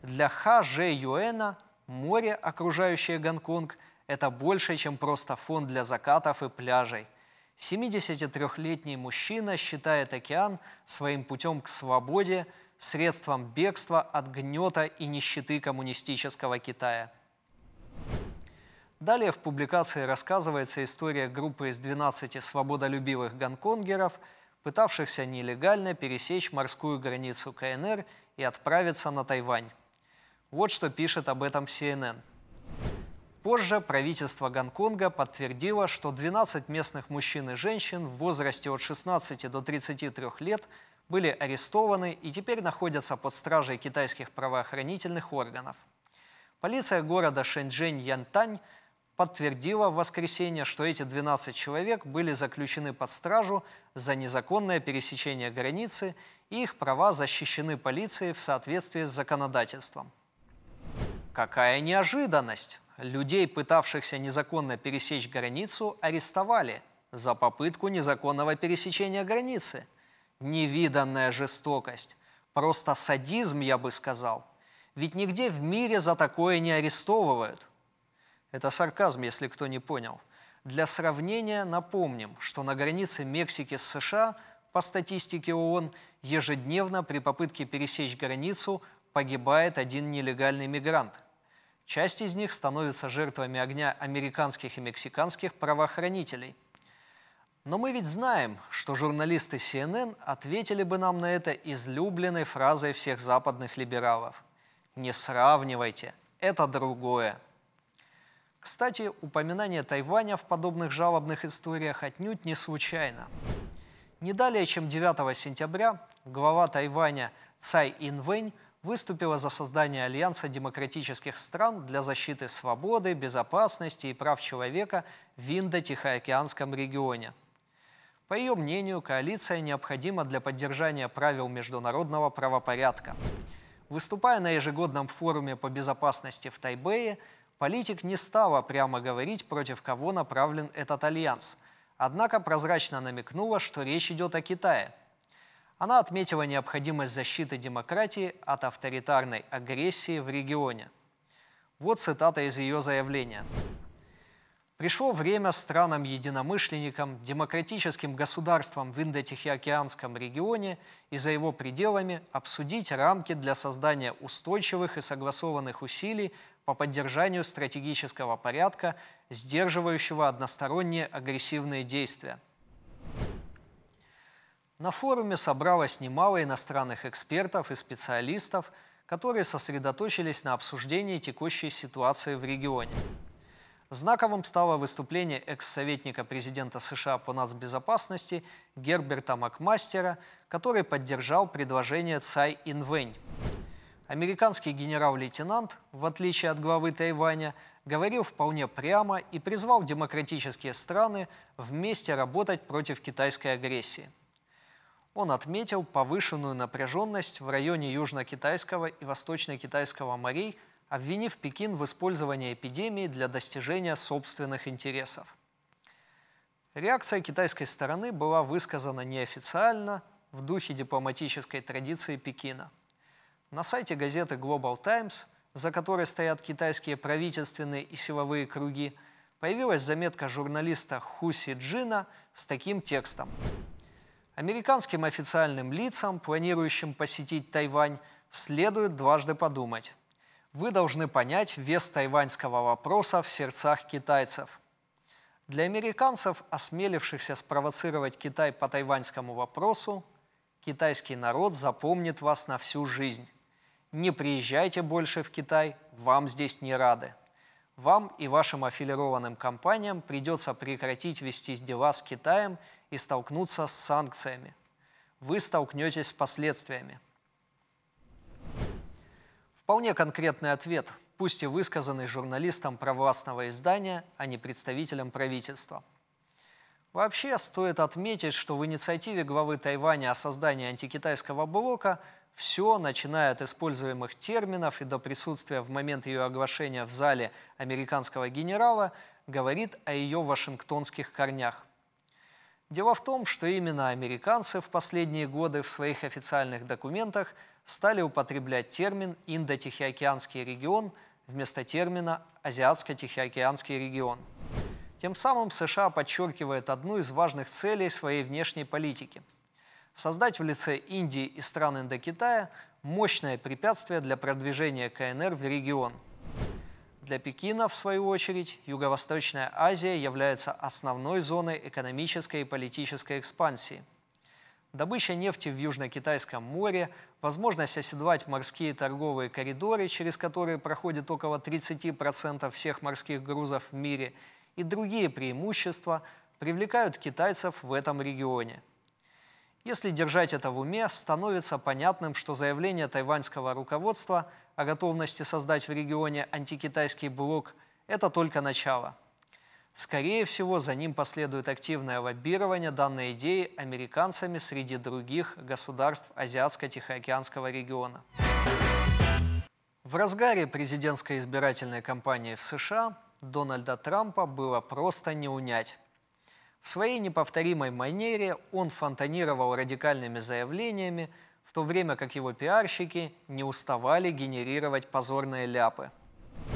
«Для Ха Же Юэна море, окружающее Гонконг, это больше, чем просто фон для закатов и пляжей. 73-летний мужчина считает океан своим путем к свободе, средством бегства от гнета и нищеты коммунистического Китая». Далее в публикации рассказывается история группы из 12 свободолюбивых гонконгеров, пытавшихся нелегально пересечь морскую границу КНР и отправиться на Тайвань. Вот что пишет об этом CNN. Позже правительство Гонконга подтвердило, что 12 местных мужчин и женщин в возрасте от 16 до 33 лет были арестованы и теперь находятся под стражей китайских правоохранительных органов. Полиция города Шэньчжэнь-Янтань подтвердила в воскресенье, что эти 12 человек были заключены под стражу за незаконное пересечение границы, и их права защищены полицией в соответствии с законодательством. Какая неожиданность! Людей, пытавшихся незаконно пересечь границу, арестовали за попытку незаконного пересечения границы. Невиданная жестокость. Просто садизм, я бы сказал. Ведь нигде в мире за такое не арестовывают. Это сарказм, если кто не понял. Для сравнения напомним, что на границе Мексики с США, по статистике ООН, ежедневно при попытке пересечь границу погибает 1 нелегальный мигрант. Часть из них становится жертвами огня американских и мексиканских правоохранителей. Но мы ведь знаем, что журналисты CNN ответили бы нам на это излюбленной фразой всех западных либералов. «Не сравнивайте, это другое». Кстати, упоминание Тайваня в подобных жалобных историях отнюдь не случайно. Не далее, чем 9 сентября, глава Тайваня Цай Инвэнь выступила за создание Альянса демократических стран для защиты свободы, безопасности и прав человека в Индо-Тихоокеанском регионе. По ее мнению, коалиция необходима для поддержания правил международного правопорядка. Выступая на ежегодном форуме по безопасности в Тайбэе, Политик не стала прямо говорить, против кого направлен этот альянс. Однако прозрачно намекнула, что речь идет о Китае. Она отметила необходимость защиты демократии от авторитарной агрессии в регионе. Вот цитата из ее заявления. «Пришло время странам-единомышленникам, демократическим государствам в Индо-Тихоокеанском регионе и за его пределами обсудить рамки для создания устойчивых и согласованных усилий по поддержанию стратегического порядка, сдерживающего односторонние агрессивные действия». На форуме собралось немало иностранных экспертов и специалистов, которые сосредоточились на обсуждении текущей ситуации в регионе. Знаковым стало выступление экс-советника президента США по нацбезопасности Герберта Макмастера, который поддержал предложение Цай Инвэнь. Американский генерал-лейтенант, в отличие от главы Тайваня, говорил вполне прямо и призвал демократические страны вместе работать против китайской агрессии. Он отметил повышенную напряженность в районе Южно-Китайского и Восточно-Китайского морей, обвинив Пекин в использовании эпидемии для достижения собственных интересов. Реакция китайской стороны была высказана неофициально, в духе дипломатической традиции Пекина. На сайте газеты Global Times, за которой стоят китайские правительственные и силовые круги, появилась заметка журналиста Ху Сиджина с таким текстом. Американским официальным лицам, планирующим посетить Тайвань, следует дважды подумать. Вы должны понять вес тайваньского вопроса в сердцах китайцев. Для американцев, осмелившихся спровоцировать Китай по тайваньскому вопросу, китайский народ запомнит вас на всю жизнь. Не приезжайте больше в Китай, вам здесь не рады. Вам и вашим аффилированным компаниям придется прекратить вести дела с Китаем и столкнуться с санкциями. Вы столкнетесь с последствиями. Вполне конкретный ответ, пусть и высказанный журналистом провластного издания, а не представителем правительства. Вообще, стоит отметить, что в инициативе главы Тайваня о создании антикитайского блока все, начиная от используемых терминов и до присутствия в момент ее оглашения в зале американского генерала, говорит о ее вашингтонских корнях. Дело в том, что именно американцы в последние годы в своих официальных документах стали употреблять термин «Индо-Тихоокеанский регион» вместо термина «Азиатско-Тихоокеанский регион». Тем самым США подчеркивает одну из важных целей своей внешней политики – создать в лице Индии и стран Индокитая мощное препятствие для продвижения КНР в регион. Для Пекина, в свою очередь, Юго-Восточная Азия является основной зоной экономической и политической экспансии. Добыча нефти в Южно-Китайском море, возможность оседлать морские торговые коридоры, через которые проходит около 30% всех морских грузов в мире, и другие преимущества привлекают китайцев в этом регионе. Если держать это в уме, становится понятным, что заявление тайваньского руководства о готовности создать в регионе антикитайский блок – это только начало. Скорее всего, за ним последует активное лоббирование данной идеи американцами среди других государств Азиатско-Тихоокеанского региона. В разгаре президентской избирательной кампании в США Дональда Трампа было просто не унять. В своей неповторимой манере он фонтанировал радикальными заявлениями, в то время как его пиарщики не уставали генерировать позорные ляпы.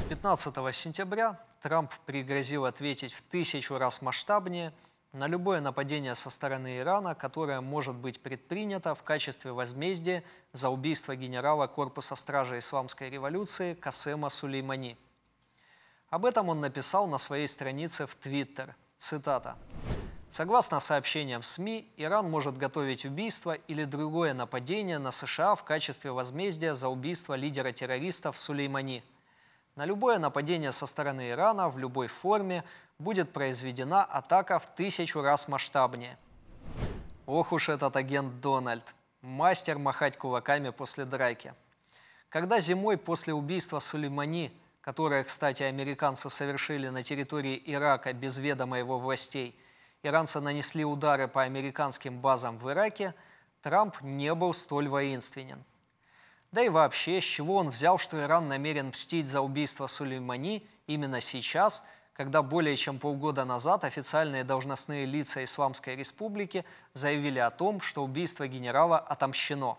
15 сентября Трамп пригрозил ответить в 1000 раз масштабнее на любое нападение со стороны Ирана, которое может быть предпринято в качестве возмездия за убийство генерала корпуса стражей исламской революции Касема Сулеймани. Об этом он написал на своей странице в Твиттер. Цитата. «Согласно сообщениям СМИ, Иран может готовить убийство или другое нападение на США в качестве возмездия за убийство лидера террористов Сулеймани. На любое нападение со стороны Ирана в любой форме будет произведена атака в 1000 раз масштабнее». Ох уж этот агент Дональд. Мастер махать кулаками после драки. Когда зимой после убийства Сулеймани, которое, кстати, американцы совершили на территории Ирака без ведома его властей, иранцы нанесли удары по американским базам в Ираке, Трамп не был столь воинственен. Да и вообще, с чего он взял, что Иран намерен мстить за убийство Сулеймани именно сейчас, когда более чем полгода назад официальные должностные лица Исламской Республики заявили о том, что убийство генерала отомщено.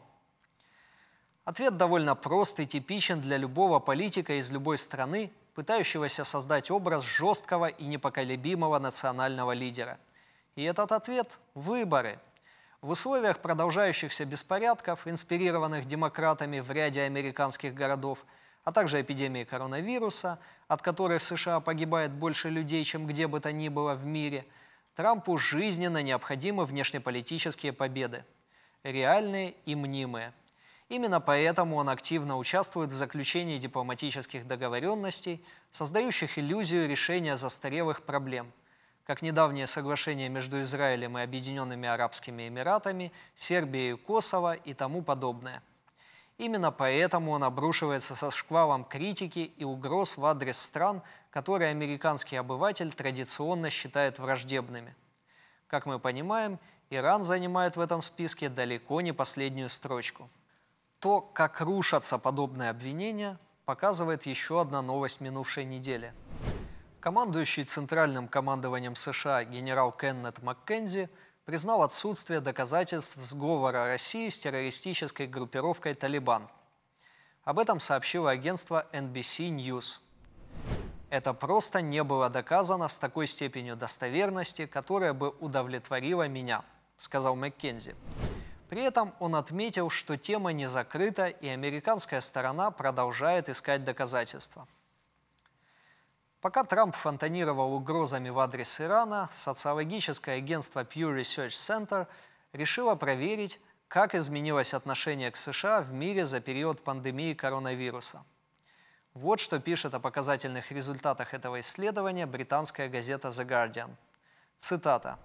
Ответ довольно прост и типичен для любого политика из любой страны, пытающегося создать образ жесткого и непоколебимого национального лидера. И этот ответ – выборы. В условиях продолжающихся беспорядков, инспирированных демократами в ряде американских городов, а также эпидемии коронавируса, от которой в США погибает больше людей, чем где бы то ни было в мире, Трампу жизненно необходимы внешнеполитические победы. Реальные и мнимые. Именно поэтому он активно участвует в заключении дипломатических договоренностей, создающих иллюзию решения застарелых проблем, как недавнее соглашение между Израилем и Объединенными Арабскими Эмиратами, Сербией и Косово и тому подобное. Именно поэтому он обрушивается со шквалом критики и угроз в адрес стран, которые американский обыватель традиционно считает враждебными. Как мы понимаем, Иран занимает в этом списке далеко не последнюю строчку. То, как рушатся подобные обвинения, показывает еще одна новость минувшей недели. Командующий Центральным командованием США генерал Кеннет Маккензи признал отсутствие доказательств сговора России с террористической группировкой «Талибан». Об этом сообщило агентство NBC News. Это просто не было доказано с такой степенью достоверности, которая бы удовлетворила меня, сказал Маккензи. При этом он отметил, что тема не закрыта, и американская сторона продолжает искать доказательства. Пока Трамп фонтанировал угрозами в адрес Ирана, социологическое агентство Pew Research Center решило проверить, как изменилось отношение к США в мире за период пандемии коронавируса. Вот что пишет о показательных результатах этого исследования британская газета The Guardian. Цитата.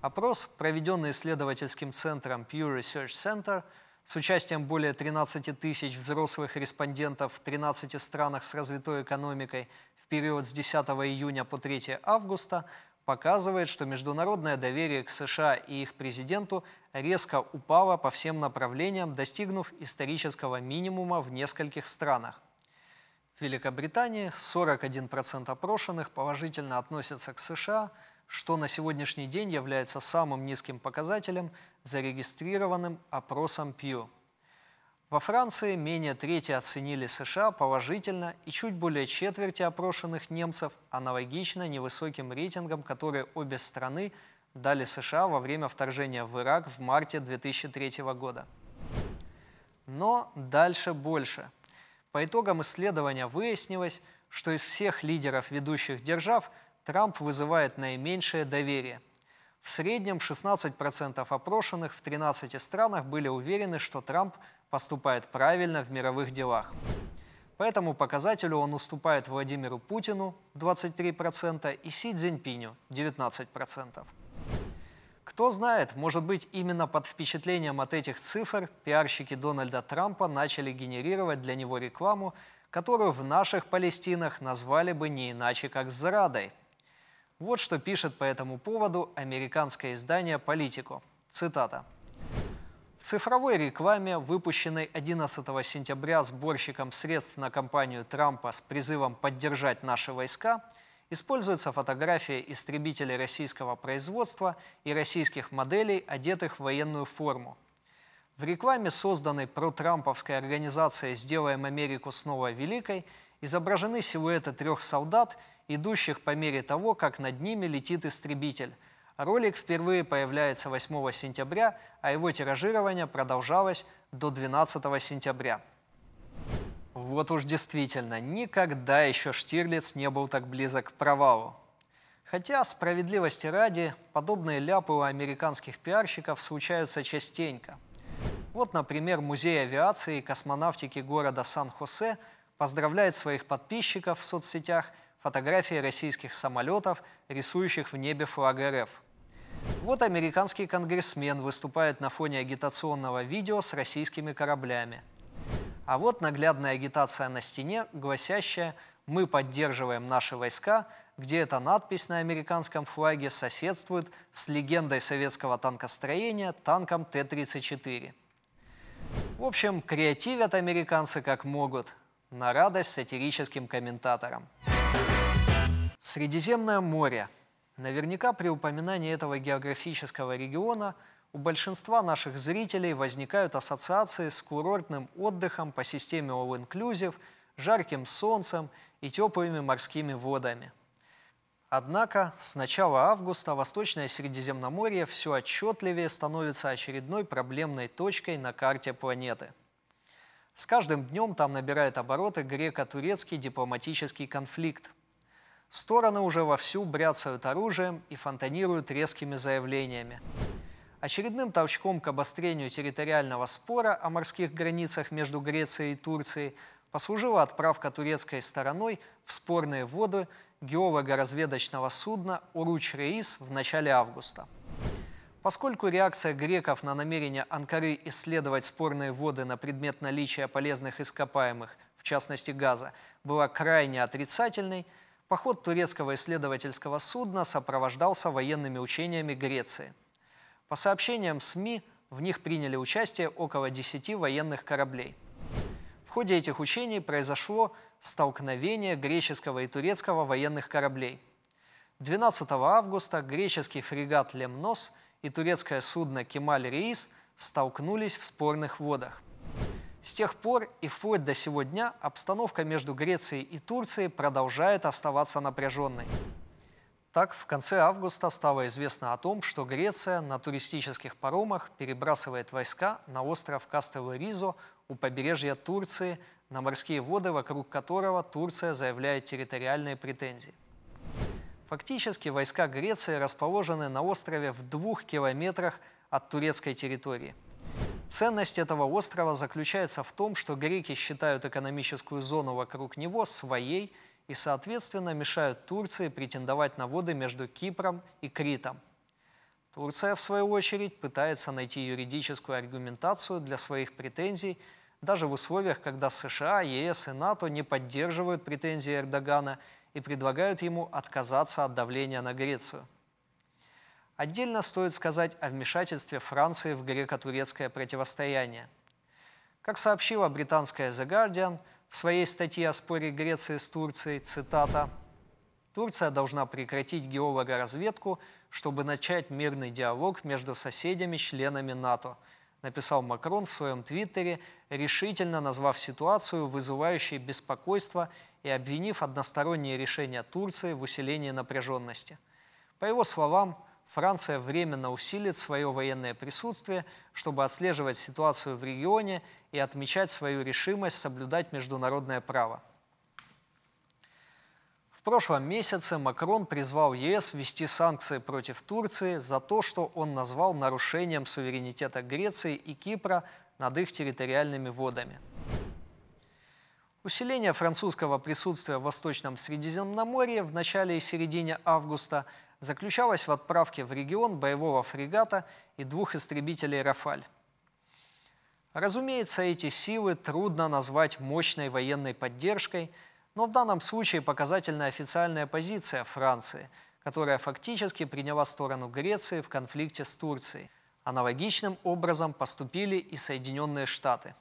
Опрос, проведенный исследовательским центром Pew Research Center с участием более 13 тысяч взрослых респондентов в 13 странах с развитой экономикой в период с 10 июня по 3 августа, показывает, что международное доверие к США и их президенту резко упало по всем направлениям, достигнув исторического минимума в нескольких странах. В Великобритании 41% опрошенных положительно относятся к США, что на сегодняшний день является самым низким показателем, зарегистрированным опросом Pew. Во Франции менее трети оценили США положительно, и чуть более четверти опрошенных немцев аналогично невысоким рейтингам, которые обе страны дали США во время вторжения в Ирак в марте 2003 года. Но дальше больше. По итогам исследования выяснилось, что из всех лидеров ведущих держав Трамп вызывает наименьшее доверие. В среднем 16% опрошенных в 13 странах были уверены, что Трамп поступает правильно в мировых делах. По этому показателю он уступает Владимиру Путину 23% и Си Цзиньпиню 19%. Кто знает, может быть, именно под впечатлением от этих цифр пиарщики Дональда Трампа начали генерировать для него рекламу, которую в наших Палестинах назвали бы не иначе, как «зрадой». Вот что пишет по этому поводу американское издание «Политико». Цитата. В цифровой рекламе, выпущенной 11 сентября сборщиком средств на кампанию Трампа с призывом поддержать наши войска, используется фотография истребителей российского производства и российских моделей, одетых в военную форму. В рекламе, созданной протрамповской организацией «Сделаем Америку снова великой», изображены силуэты трех солдат, идущих по мере того, как над ними летит истребитель. Ролик впервые появляется 8 сентября, а его тиражирование продолжалось до 12 сентября. Вот уж действительно, никогда еще Штирлиц не был так близок к провалу. Хотя, справедливости ради, подобные ляпы у американских пиарщиков случаются частенько. Вот, например, Музей авиации и космонавтики города Сан-Хосе поздравляет своих подписчиков в соцсетях фотографии российских самолетов, рисующих в небе флаг РФ. Вот американский конгрессмен выступает на фоне агитационного видео с российскими кораблями. А вот наглядная агитация на стене, гласящая «Мы поддерживаем наши войска», где эта надпись на американском флаге соседствует с легендой советского танкостроения танком Т-34. В общем, креативят американцы как могут, на радость сатирическим комментаторам. Средиземное море. Наверняка при упоминании этого географического региона у большинства наших зрителей возникают ассоциации с курортным отдыхом по системе All Inclusive, жарким солнцем и теплыми морскими водами. Однако с начала августа Восточное Средиземноморье все отчетливее становится очередной проблемной точкой на карте планеты. С каждым днем там набирает обороты греко-турецкий дипломатический конфликт. Стороны уже вовсю бряцают оружием и фонтанируют резкими заявлениями. Очередным толчком к обострению территориального спора о морских границах между Грецией и Турцией послужила отправка турецкой стороной в спорные воды геолого-разведочного судна «Уруч-Рейс» в начале августа. Поскольку реакция греков на намерение Анкары исследовать спорные воды на предмет наличия полезных ископаемых, в частности газа, была крайне отрицательной, поход турецкого исследовательского судна сопровождался военными учениями Греции. По сообщениям СМИ, в них приняли участие около 10 военных кораблей. В ходе этих учений произошло столкновение греческого и турецкого военных кораблей. 12 августа греческий фрегат «Лемнос» и турецкое судно «Кемаль-Рейс» столкнулись в спорных водах. С тех пор и вплоть до сего дня обстановка между Грецией и Турцией продолжает оставаться напряженной. Так, в конце августа стало известно о том, что Греция на туристических паромах перебрасывает войска на остров Кастелл-Ризо у побережья Турции, на морские воды, вокруг которого Турция заявляет территориальные претензии. Фактически войска Греции расположены на острове в 2 километрах от турецкой территории. Ценность этого острова заключается в том, что греки считают экономическую зону вокруг него своей и, соответственно, мешают Турции претендовать на воды между Кипром и Критом. Турция, в свою очередь, пытается найти юридическую аргументацию для своих претензий, даже в условиях, когда США, ЕС и НАТО не поддерживают претензии Эрдогана и предлагают ему отказаться от давления на Грецию. Отдельно стоит сказать о вмешательстве Франции в греко-турецкое противостояние. Как сообщила британская The Guardian, в своей статье о споре Греции с Турцией, цитата, «Турция должна прекратить геолого-разведку, чтобы начать мирный диалог между соседями-членами НАТО», написал Макрон в своем твиттере, решительно назвав ситуацию, вызывающей беспокойство, и обвинив односторонние решения Турции в усилении напряженности. По его словам, Франция временно усилит свое военное присутствие, чтобы отслеживать ситуацию в регионе и отмечать свою решимость соблюдать международное право. В прошлом месяце Макрон призвал ЕС ввести санкции против Турции за то, что он назвал нарушением суверенитета Греции и Кипра над их территориальными водами. Усиление французского присутствия в Восточном Средиземноморье в начале и середине августа заключалась в отправке в регион боевого фрегата и 2 истребителей «Рафаль». Разумеется, эти силы трудно назвать мощной военной поддержкой, но в данном случае показательна официальная позиция Франции, которая фактически приняла сторону Греции в конфликте с Турцией. Аналогичным образом поступили и Соединенные Штаты.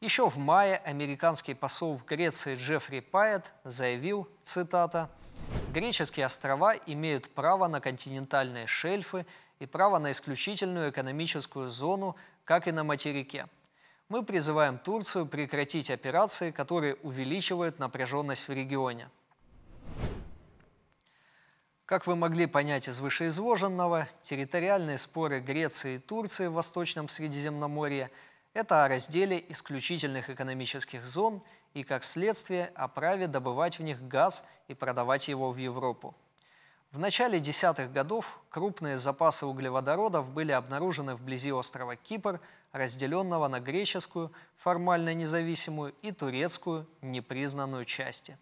Еще в мае американский посол в Греции Джеффри Пайетт заявил, цитата, «Греческие острова имеют право на континентальные шельфы и право на исключительную экономическую зону, как и на материке. Мы призываем Турцию прекратить операции, которые увеличивают напряженность в регионе». Как вы могли понять из вышеизложенного, территориальные споры Греции и Турции в Восточном Средиземноморье – это о разделе исключительных экономических зон и, как следствие, о праве добывать в них газ и продавать его в Европу. В начале 10-х годов крупные запасы углеводородов были обнаружены вблизи острова Кипр, разделенного на греческую, формально независимую, и турецкую, непризнанную части.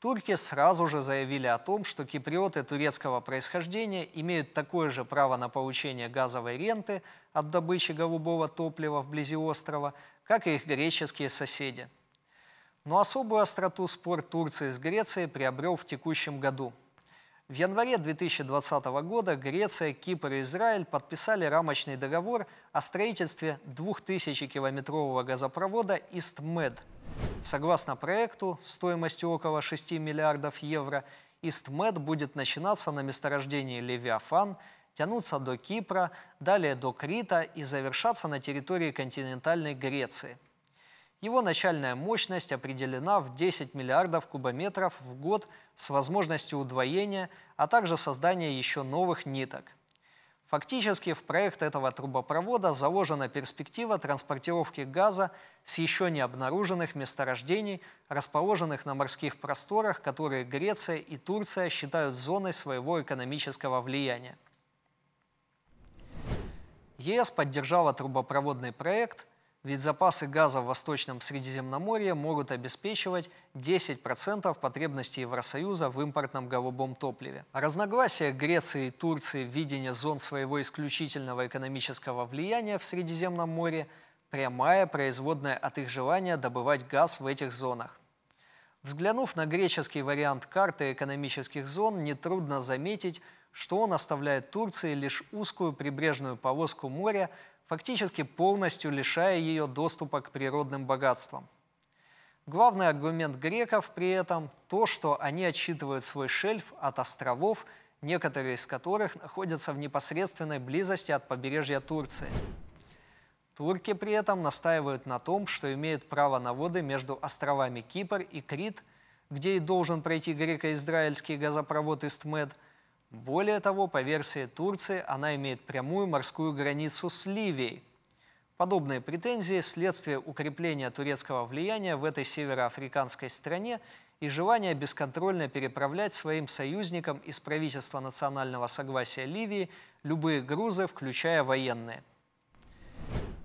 Турки сразу же заявили о том, что киприоты турецкого происхождения имеют такое же право на получение газовой ренты от добычи голубого топлива вблизи острова, как и их греческие соседи. Но особую остроту спор Турции с Грецией приобрел в текущем году. В январе 2020 года Греция, Кипр и Израиль подписали рамочный договор о строительстве 2000-километрового газопровода «Истмед». Согласно проекту стоимостью около 6 миллиардов евро, Истмед будет начинаться на месторождении Левиафан, тянуться до Кипра, далее до Крита и завершаться на территории континентальной Греции. Его начальная мощность определена в 10 миллиардов кубометров в год с возможностью удвоения, а также создания еще новых ниток. Фактически в проект этого трубопровода заложена перспектива транспортировки газа с еще не обнаруженных месторождений, расположенных на морских просторах, которые Греция и Турция считают зоной своего экономического влияния. ЕС поддержала трубопроводный проект, ведь запасы газа в Восточном Средиземноморье могут обеспечивать 10% потребностей Евросоюза в импортном голубом топливе. Разногласия Греции и Турции в видении зон своего исключительного экономического влияния в Средиземном море – прямая производная от их желания добывать газ в этих зонах. Взглянув на греческий вариант карты экономических зон, нетрудно заметить, что он оставляет Турции лишь узкую прибрежную полоску моря, фактически полностью лишая ее доступа к природным богатствам. Главный аргумент греков при этом то, что они отсчитывают свой шельф от островов, некоторые из которых находятся в непосредственной близости от побережья Турции. Турки при этом настаивают на том, что имеют право на воды между островами Кипр и Крит, где и должен пройти греко-израильский газопровод Истмед. Более того, по версии Турции, она имеет прямую морскую границу с Ливией. Подобные претензии – следствие укрепления турецкого влияния в этой североафриканской стране и желания бесконтрольно переправлять своим союзникам из правительства национального согласия Ливии любые грузы, включая военные.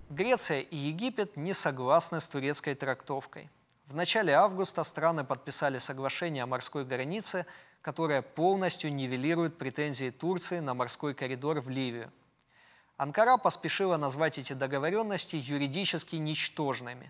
Греция и Египет не согласны с турецкой трактовкой. В начале августа страны подписали соглашение о морской границе, которая полностью нивелирует претензии Турции на морской коридор в Ливию. Анкара поспешила назвать эти договоренности юридически ничтожными.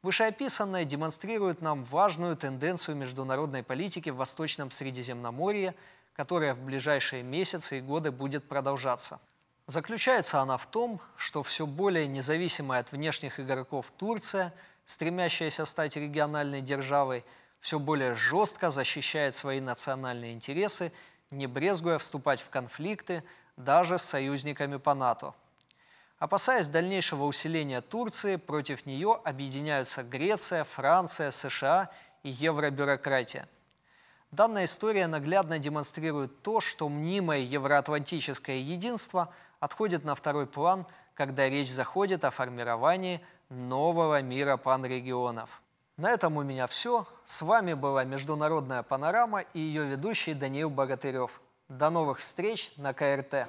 Вышеописанное демонстрирует нам важную тенденцию международной политики в Восточном Средиземноморье, которая в ближайшие месяцы и годы будет продолжаться. Заключается она в том, что все более независимая от внешних игроков Турция, стремящаяся стать региональной державой, все более жестко защищает свои национальные интересы, не брезгуя вступать в конфликты даже с союзниками по НАТО. Опасаясь дальнейшего усиления Турции, против нее объединяются Греция, Франция, США и евробюрократия. Данная история наглядно демонстрирует то, что мнимое евроатлантическое единство отходит на второй план, когда речь заходит о формировании нового мира панрегионов. На этом у меня все. С вами была Международная панорама и ее ведущий Даниил Богатырёв. До новых встреч на КРТ.